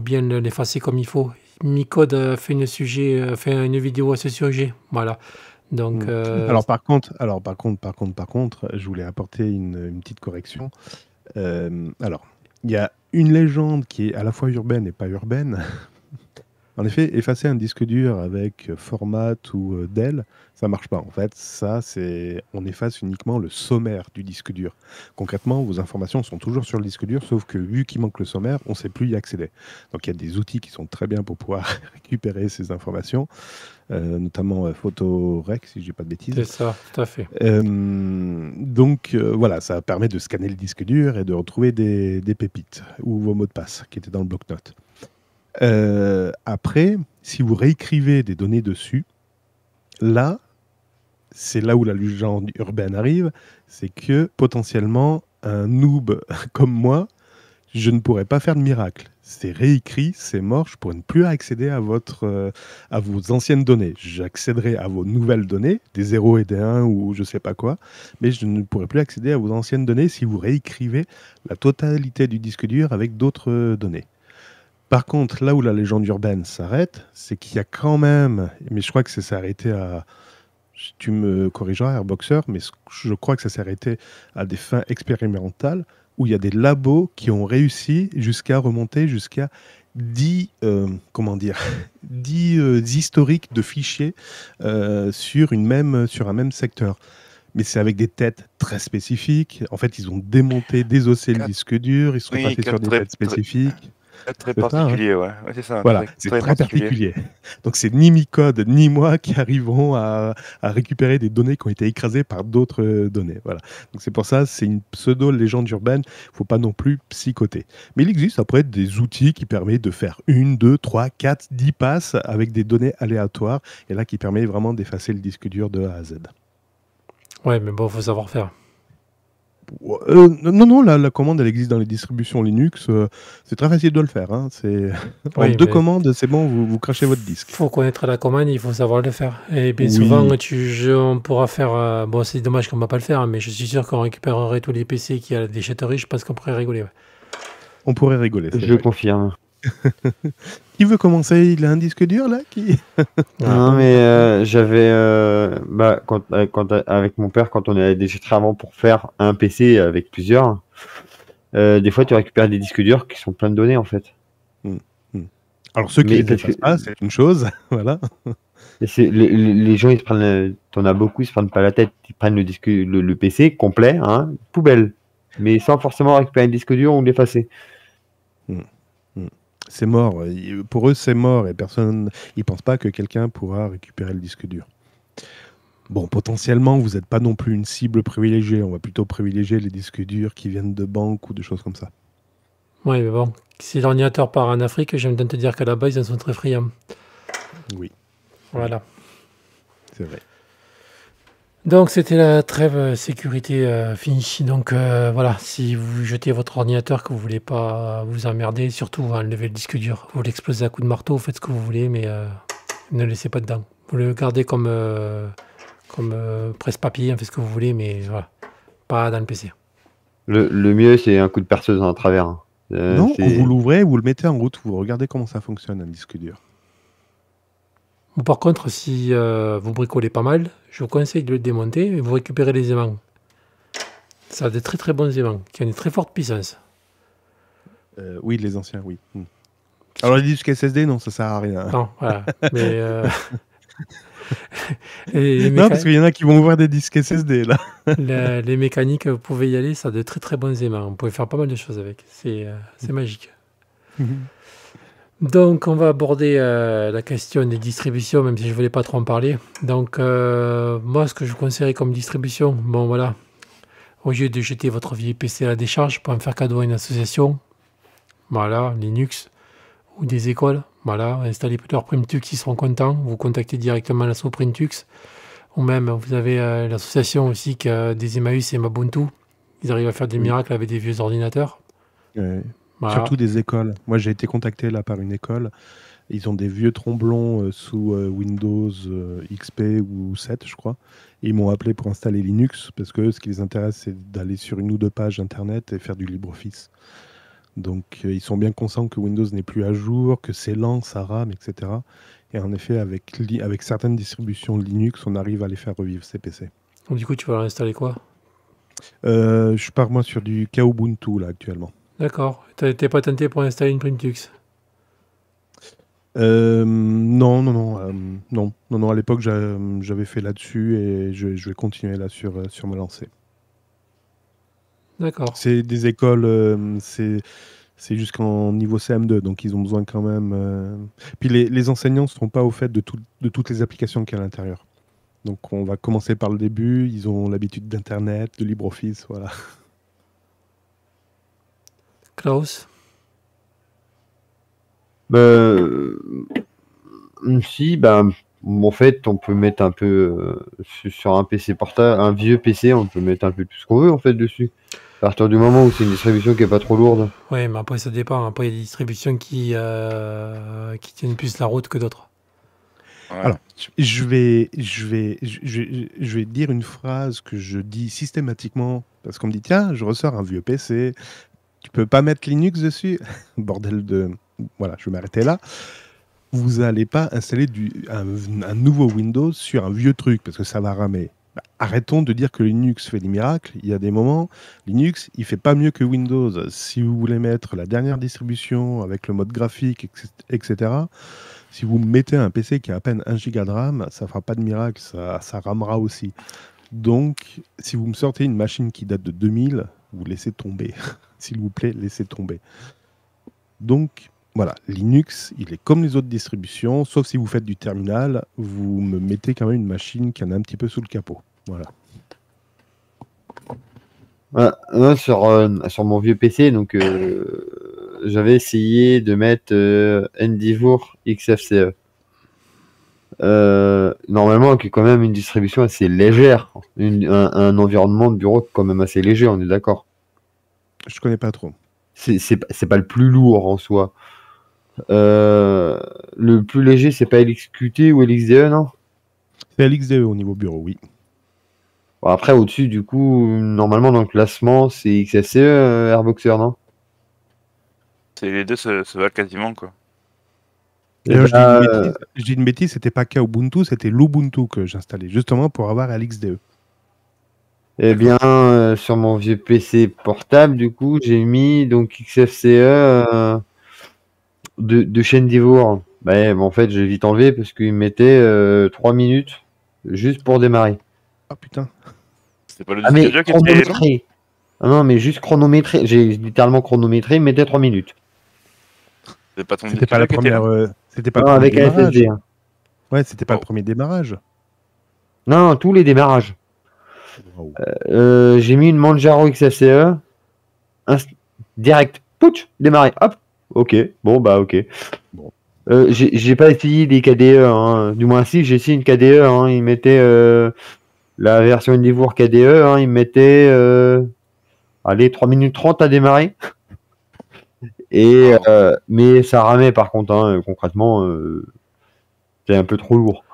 bien l'effacer comme il faut. Micode fait une vidéo à ce sujet, voilà. Donc, Alors par contre, je voulais apporter une petite correction. Alors, il y a une légende qui est à la fois urbaine et pas urbaine. En effet, effacer un disque dur avec format ou DEL, ça marche pas. En fait, ça, c'est on efface uniquement le sommaire du disque dur. Concrètement, vos informations sont toujours sur le disque dur, sauf que vu qu'il manque le sommaire, on ne sait plus y accéder. Donc, il y a des outils qui sont très bien pour pouvoir récupérer ces informations, notamment PhotoRec, si je dis pas de bêtises. C'est ça, tout à fait. Donc, voilà, ça permet de scanner le disque dur et de retrouver des pépites ou vos mots de passe qui étaient dans le bloc-notes. Après, si vous réécrivez des données dessus, là, c'est là où la légende urbaine arrive, c'est que potentiellement, un noob comme moi, je ne pourrais pas faire de miracle. C'est réécrit, c'est mort, je pourrais ne plus accéder à vos anciennes données. J'accéderai à vos nouvelles données, des 0 et des 1 ou je ne sais pas quoi, mais je ne pourrai plus accéder à vos anciennes données si vous réécrivez la totalité du disque dur avec d'autres données. Par contre, là où la légende urbaine s'arrête, c'est qu'il y a quand même, mais je crois que ça s'est arrêté à, tu me corrigeras Airboxer, mais je crois que ça s'est arrêté à des fins expérimentales, où il y a des labos qui ont réussi jusqu'à remonter jusqu'à 10 historiques de fichiers sur un même secteur. Mais c'est avec des têtes très spécifiques. En fait, ils ont démonté, désossé le disque dur, ils sont passés sur des têtes spécifiques. Très particulier, hein. Ouais, c'est ça. Voilà, c'est très particulier. Donc, c'est ni Micode ni moi qui arriverons à récupérer des données qui ont été écrasées par d'autres données. Voilà. Donc, c'est pour ça, c'est une pseudo-légende urbaine. Il ne faut pas non plus psychoter. Mais il existe après des outils qui permettent de faire 1, 2, 3, 4, 10 passes avec des données aléatoires. Et là, qui permet vraiment d'effacer le disque dur de A à Z. Ouais, mais bon, il faut savoir faire. Non, la commande, elle existe dans les distributions Linux. C'est très facile de le faire. Hein. En deux commandes, c'est bon, vous crachez votre disque. Il faut connaître la commande, il faut savoir le faire. Et bien souvent, on pourra faire... bon, c'est dommage qu'on ne va pas le faire, hein, mais je suis sûr qu'on récupérerait tous les PC qui a des déchetteries. Je pense qu'on pourrait rigoler. Ouais. On pourrait rigoler. Je confirme. Qui veut commencer? Il a un disque dur là qui... Non mais j'avais bah, quand avec mon père, quand on allait déchirer avant pour faire un PC avec plusieurs, des fois tu récupères des disques durs qui sont pleins de données en fait. Alors ceux qui ne dépassent pas, c'est une chose, voilà. Les gens ils se prennent, t'en as beaucoup, ils se prennent pas la tête, ils prennent le disque, le PC complet, hein, poubelle, mais sans forcément récupérer un disque dur ou l'effacer. C'est mort. Pour eux, c'est mort. Et personne, ils ne pensent pas que quelqu'un pourra récupérer le disque dur. Bon, potentiellement, vous n'êtes pas non plus une cible privilégiée. On va plutôt privilégier les disques durs qui viennent de banques ou de choses comme ça. Oui, mais bon. Si l'ordinateur part en Afrique, j'aime bien te dire qu'à la base, ils en sont très friands. Oui. Voilà. C'est vrai. Donc, c'était la trêve sécurité finie. Donc, voilà, si vous jetez votre ordinateur, que vous ne voulez pas vous emmerder, surtout enlevez le disque dur. Vous l'explosez à coups de marteau, faites ce que vous voulez, mais ne le laissez pas dedans. Vous le gardez comme, presse-papier, faites ce que vous voulez, mais voilà, pas dans le PC. Le mieux, c'est un coup de perceuse en travers. Hein. Non, vous l'ouvrez, vous le mettez en route, vous regardez comment ça fonctionne, un disque dur. Par contre, si vous bricolez pas mal, je vous conseille de le démonter et vous récupérez les aimants. Ça a des très bons aimants, qui ont une très forte puissance. Oui, les anciens, oui. Alors les disques SSD, non, ça sert à rien. Non, voilà. Mais, non, parce qu'il y en a qui vont ouvrir des disques SSD, là. Les mécaniques, vous pouvez y aller, ça a de très bons aimants. Vous pouvez faire pas mal de choses avec. C'est magique. Donc, on va aborder la question des distributions, même si je ne voulais pas trop en parler. Donc, moi, ce que je vous conseillerais comme distribution, bon, voilà, au lieu de jeter votre vieille PC à la décharge pour en faire cadeau à une association, voilà, Linux, ou des écoles, voilà, installez leur Printux, ils seront contents, vous contactez directement l'asso Printux, ou même, vous avez l'association aussi des Emmaüs et Mabuntu, ils arrivent à faire des miracles avec des vieux ordinateurs. Ouais. Voilà. Surtout des écoles. Moi, j'ai été contacté là par une école. Ils ont des vieux tromblons sous Windows XP ou 7, je crois. Et ils m'ont appelé pour installer Linux parce que ce qui les intéresse, c'est d'aller sur une ou deux pages Internet et faire du LibreOffice. Donc, ils sont bien conscients que Windows n'est plus à jour, que c'est lent, ça rame, etc. Et en effet, avec certaines distributions Linux, on arrive à les faire revivre ces PC. Donc, du coup, tu vas leur installer quoi? Je pars, moi, sur du Ubuntu là, actuellement. D'accord. T'es pas tenté pour installer une Printux? Non. À l'époque, j'avais fait là-dessus et je vais continuer là sur ma lancée. D'accord. C'est des écoles, c'est jusqu'en niveau CM2, donc ils ont besoin quand même... Puis les enseignants ne seront pas au fait de toutes les applications qu'il y a à l'intérieur. Donc on va commencer par le début, ils ont l'habitude d'Internet, de LibreOffice, voilà. Klaus? Si, en fait, on peut mettre un peu sur un PC portable, un vieux PC, on peut mettre un peu tout ce qu'on veut en fait dessus. À partir du moment où c'est une distribution qui n'est pas trop lourde. Oui, mais après ça dépend. Après, il y a des distributions qui tiennent plus la route que d'autres. Ouais. Alors, je vais dire une phrase que je dis systématiquement parce qu'on me dit tiens, je ressors un vieux PC. Tu peux pas mettre Linux dessus, bordel de... Voilà, je vais m'arrêter là. Vous n'allez pas installer un nouveau Windows sur un vieux truc, parce que ça va ramer. Bah, arrêtons de dire que Linux fait des miracles. Il y a des moments, Linux, il ne fait pas mieux que Windows. Si vous voulez mettre la dernière distribution avec le mode graphique, etc., si vous mettez un PC qui a à peine 1 giga de RAM, ça ne fera pas de miracle, ça ramera aussi. Donc, si vous me sortez une machine qui date de 2000, vous laissez tomber. S'il vous plaît, laissez tomber. Donc, voilà, Linux, il est comme les autres distributions, sauf si vous faites du terminal, vous me mettez quand même une machine qui en a un petit peu sous le capot. Voilà. Sur mon vieux PC, donc j'avais essayé de mettre Endeavour XFCE. Normalement, qui est quand même une distribution assez légère, un environnement de bureau quand même assez léger, on est d'accord. Je connais pas trop. C'est pas le plus lourd en soi. Le plus léger, c'est pas LXQT ou LXDE, non? C'est LXDE au niveau bureau, oui. Bon, après, au-dessus, du coup, normalement, dans le classement, c'est XFCE, Airboxer, non? Les deux se valent quasiment, quoi. Je dis une bêtise, c'était pas Kubuntu, c'était l'Ubuntu que j'installais, justement pour avoir LXDE. Eh bien, sur mon vieux PC portable, du coup, j'ai mis donc XFCE de chaîne d'Ivoire. Bah, en fait, j'ai vite enlevé parce qu'il mettait 3 minutes juste pour démarrer. Ah putain. C'était pas le disque qui était... Ah non, mais juste chronométré. J'ai littéralement chronométré, il mettait 3 minutes. C'était pas, la première. C'était pas avec SSD. Ouais, c'était pas le premier démarrage. Non, tous les démarrages. Wow. J'ai mis une Manjaro XFCE. Direct. Pouch, démarrer. Hop. Ok. Bon, bah, ok. Bon. J'ai pas essayé des KDE. Hein. Du moins, si, j'ai essayé une KDE. Hein. Il mettait la version Endeavour KDE. Hein. Il mettait. Allez, 3 minutes 30 à démarrer. Et mais ça ramait par contre, hein, concrètement, c'est un peu trop lourd.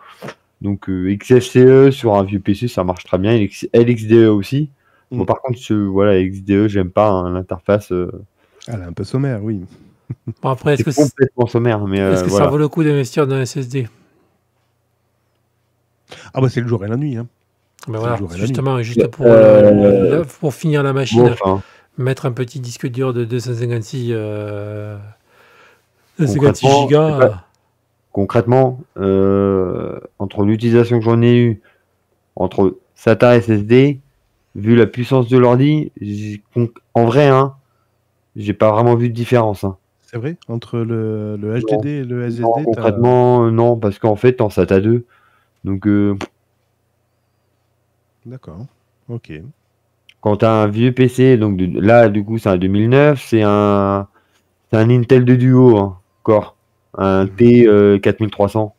Donc XFCE sur un vieux PC, ça marche très bien. LXDE aussi. Mm. Bon, par contre, voilà, LXDE, j'aime pas hein, l'interface. Elle est un peu sommaire, oui. Bon, après, est-ce que complètement sommaire, mais est-ce que voilà, ça vaut le coup d'investir dans un SSD? Ah bah c'est le jour et la nuit. Hein. Ben voilà, justement, juste pour finir la machine. Bon, enfin, mettre un petit disque dur de 256 gigas. Concrètement, entre l'utilisation que j'en ai eu, entre SATA et SSD, vu la puissance de l'ordi, en vrai, hein, j'ai pas vraiment vu de différence. Hein. C'est vrai? Entre le HDD et le SSD? Non, concrètement, non, parce qu'en fait, en SATA 2. Donc. D'accord, ok. Quand tu as un vieux PC, donc là, du coup, c'est un 2009, c'est un Intel de duo, hein, Core, un T4300,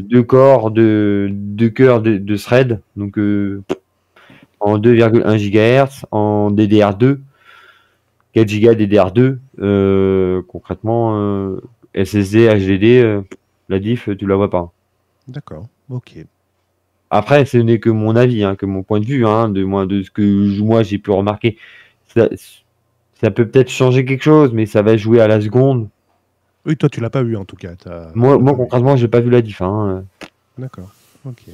deux corps, deux cœurs de thread, donc en 2,1 GHz, en DDR2, 4 Go DDR2, concrètement, SSD, HDD, la diff, tu la vois pas. D'accord, ok. Après, ce n'est que mon avis, hein, que mon point de vue, hein, de ce que moi j'ai pu remarquer. Ça peut peut-être changer quelque chose, mais ça va jouer à la seconde. Oui, toi tu l'as pas vu en tout cas. Moi concrètement, j'ai pas vu la diff. Hein. D'accord. Ok.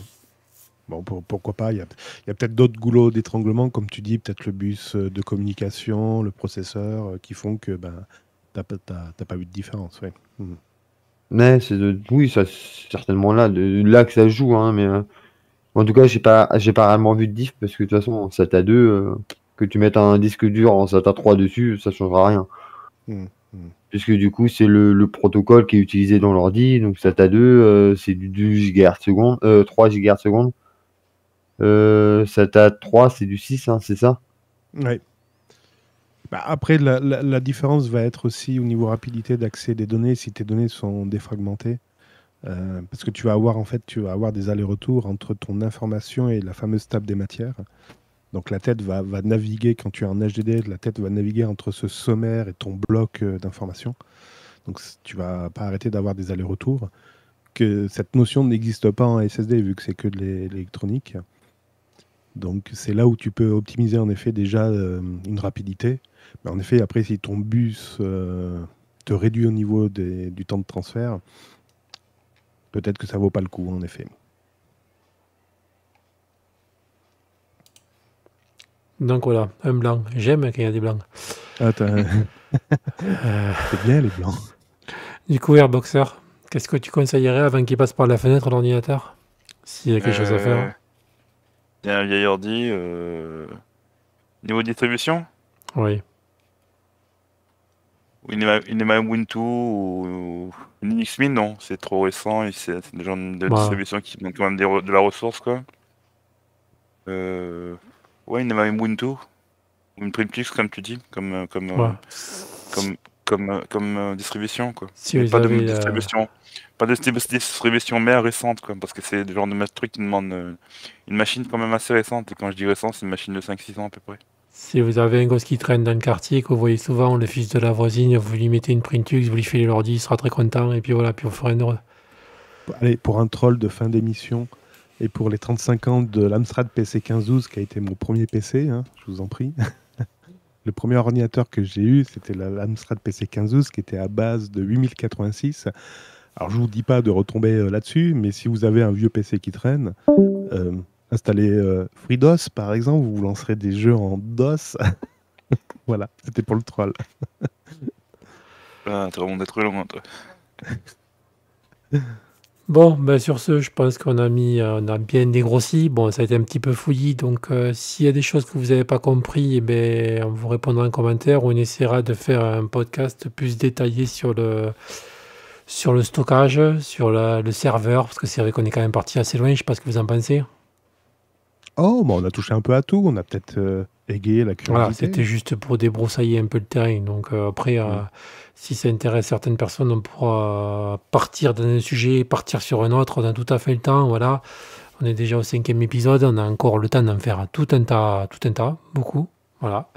Bon, pourquoi pas. Il y a peut-être d'autres goulots d'étranglement, comme tu dis, peut-être le bus de communication, le processeur, qui font que ben t'as pas vu de différence, ouais. Mmh. Mais oui, ça certainement là que ça joue, hein, mais. En tout cas, j'ai pas vraiment vu de diff parce que de toute façon, en SATA 2, que tu mettes un disque dur en SATA 3 dessus, ça changera rien. Puisque du coup, c'est le protocole qui est utilisé dans l'ordi. Donc SATA 2, c'est du 2 GHz seconde, 3 GHz seconde. SATA 3, c'est du 6, hein, c'est ça? Oui. Bah, après, la différence va être aussi au niveau rapidité d'accès des données si tes données sont défragmentées. Parce que tu vas avoir des allers-retours entre ton information et la fameuse table des matières. Donc la tête va naviguer, quand tu es en HDD, la tête va naviguer entre ce sommaire et ton bloc d'information. Donc tu vas pas arrêter d'avoir des allers-retours. Que cette notion n'existe pas en SSD vu que c'est que de l'électronique. Donc c'est là où tu peux optimiser en effet déjà une rapidité. Mais en effet après si ton bus te réduit au niveau du temps de transfert, peut-être que ça vaut pas le coup, en effet. Donc voilà, un blanc. J'aime qu'il y a des blancs. Attends. C'est bien les blancs. Du coup, Airboxer, qu'est-ce que tu conseillerais avant qu'il passe par la fenêtre l'ordinateur? S'il y a quelque chose à faire. Il y a un vieil ordi. Niveau distribution? Oui. Il n'est pas Ubuntu ou Linux Mint, non, c'est trop récent, c'est des gens de distribution qui ont quand même de la ressource, quoi. Ouais, il n'est pas Ubuntu, ou une Printix, comme tu dis, comme distribution, quoi. Si pas de distribution, pas de distribution mère récente, quoi, parce que c'est le genre de truc qui demande une machine quand même assez récente, et quand je dis récente, c'est une machine de 5-6 ans à peu près. Si vous avez un gosse qui traîne dans le quartier, que vous voyez souvent le fils de la voisine, vous lui mettez une Printux, vous lui filez l'ordi, il sera très content, et puis voilà, puis on fera une heure. Allez, pour un troll de fin d'émission, et pour les 35 ans de l'Amstrad PC 1512, qui a été mon premier PC, hein, je vous en prie, Le premier ordinateur que j'ai eu, c'était l'Amstrad PC-1512, qui était à base de 8086. Alors, je ne vous dis pas de retomber là-dessus, mais si vous avez un vieux PC qui traîne, installez FreeDOS, par exemple, vous lancerez des jeux en DOS. Voilà, c'était pour le troll. Ah, t'as remonté trop loin, toi. Bon, ben sur ce, je pense qu'on a bien dégrossi. Bon, ça a été un petit peu fouillis, donc s'il y a des choses que vous n'avez pas compris, eh ben, on vous répondra en commentaire. On essaiera de faire un podcast plus détaillé sur le stockage, sur le serveur, parce que c'est vrai qu'on est quand même parti assez loin. Je ne sais pas ce que vous en pensez. Oh, ben on a touché un peu à tout. On a peut-être égayé la curiosité. Voilà, c'était juste pour débroussailler un peu le terrain. Donc après... Si ça intéresse certaines personnes, on pourra partir d'un sujet, partir sur un autre, on a tout à fait le temps, voilà. On est déjà au 5e épisode, on a encore le temps d'en faire tout un tas, beaucoup, voilà.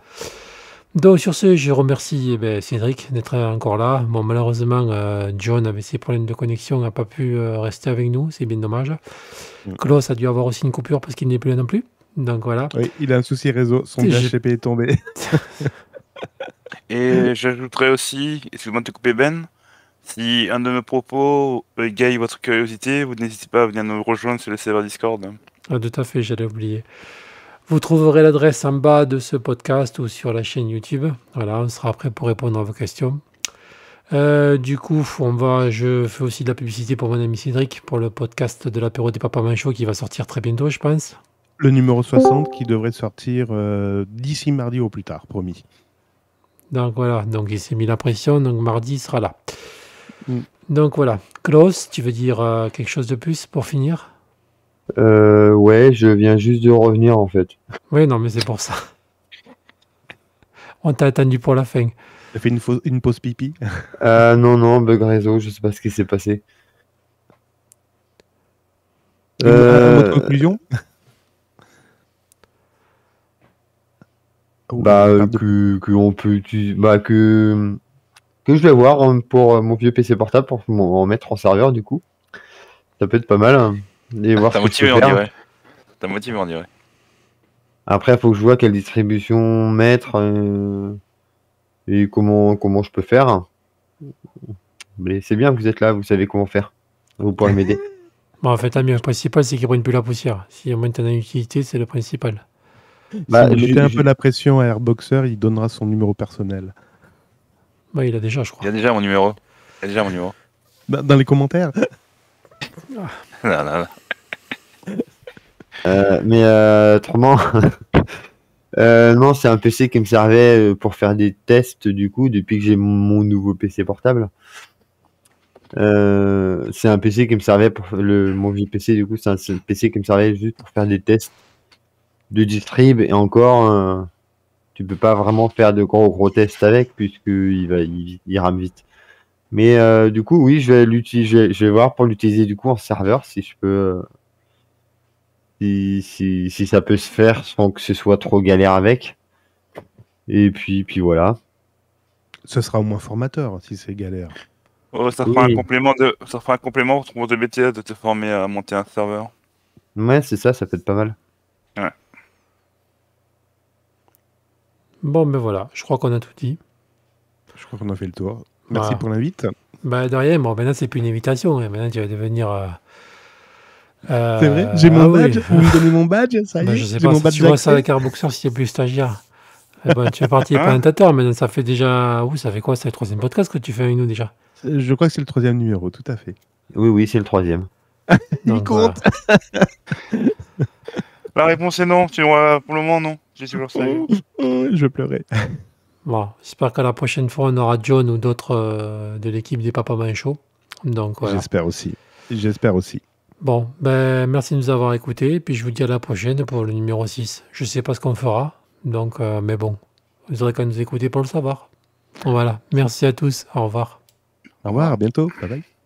Donc sur ce, je remercie Cédric d'être encore là. Bon, malheureusement, John avait ses problèmes de connexion, n'a pas pu rester avec nous, c'est bien dommage. Klaus a dû avoir aussi une coupure parce qu'il n'est plus là non plus, donc voilà. Oui, il a un souci réseau, son DHCP est tombé. Et j'ajouterais aussi, excuse-moi de te couper Ben, si un de mes propos égaye votre curiosité, vous n'hésitez pas à venir nous rejoindre sur le serveur Discord. Ah, tout à fait, j'allais oublier. Vous trouverez l'adresse en bas de ce podcast ou sur la chaîne YouTube. Voilà, on sera prêt pour répondre à vos questions. Du coup, je fais aussi de la publicité pour mon ami Cédric, pour le podcast de l'apéro des Papas Manchots qui va sortir très bientôt, je pense. Le numéro 60 qui devrait sortir d'ici mardi au plus tard, promis. Donc voilà, donc il s'est mis la pression, donc mardi il sera là. Donc voilà, Klaus, tu veux dire quelque chose de plus pour finir? Ouais, je viens juste de revenir en fait. Oui, non mais c'est pour ça. On t'a attendu pour la fin. T'as fait une pause pipi? Non, bug réseau, je sais pas ce qui s'est passé. Un mot de conclusion? Que je vais voir pour mon vieux PC portable pour en mettre en serveur du coup. Ça peut être pas mal. Hein, et voir t'as motivé on dirait. Après faut que je vois quelle distribution mettre et comment je peux faire. Mais c'est bien que vous êtes là, vous savez comment faire. Vous pourrez m'aider. Bon en fait le principal c'est qu'ils prennent plus la poussière. Si au moins t'en as une utilité, c'est le principal. Si vous mettez un peu la pression à Airboxer, il donnera son numéro personnel. Bah, il a déjà, je crois. Il a déjà mon numéro. Dans les commentaires. Non. Autrement, non, c'est un PC qui me servait pour faire des tests du coup depuis que j'ai mon nouveau PC portable. C'est un PC qui me servait pour mon vieux PC du coup, c'est un PC qui me servait juste pour faire des tests. De distrib et encore tu peux pas vraiment faire de gros tests avec puisqu'il il rame vite mais du coup oui je vais voir pour l'utiliser du coup en serveur si je peux si ça peut se faire sans que ce soit trop galère avec et puis voilà ce sera au moins formateur si c'est galère. Oh, ça fera oui. ça fera un complément pour ton BTA de te former à monter un serveur. Ouais c'est ça peut être pas mal. Ouais. Bon, ben voilà, je crois qu'on a tout dit. Je crois qu'on a fait le tour. Merci pour l'invite. Ben, de rien, bon, maintenant, c'est plus une invitation. Hein. Maintenant, tu vas devenir... c'est vrai? J'ai mon badge? Vous me donnez mon badge? Ça y est, je sais pas si tu vois ça avec Airboxer, si t'es plus stagiaire. Ben, tu fais partie des présentateurs, maintenant, ça fait déjà... Ouh, ça fait quoi? C'est le 3e podcast que tu fais avec nous, déjà? Je crois que c'est le 3e numéro, tout à fait. Oui, c'est le 3e. Il compte. La réponse est non. Tu vois, pour le moment, non. Je pleurais. Bon, j'espère qu'à la prochaine fois, on aura John ou d'autres de l'équipe des Papas Manchots. Donc, voilà. J'espère aussi. Bon, ben, merci de nous avoir écoutés. Puis je vous dis à la prochaine pour le numéro 6. Je ne sais pas ce qu'on fera. Donc, mais bon, vous aurez qu'à nous écouter pour le savoir. Voilà. Merci à tous. Au revoir. Au revoir. À bientôt. Bye bye.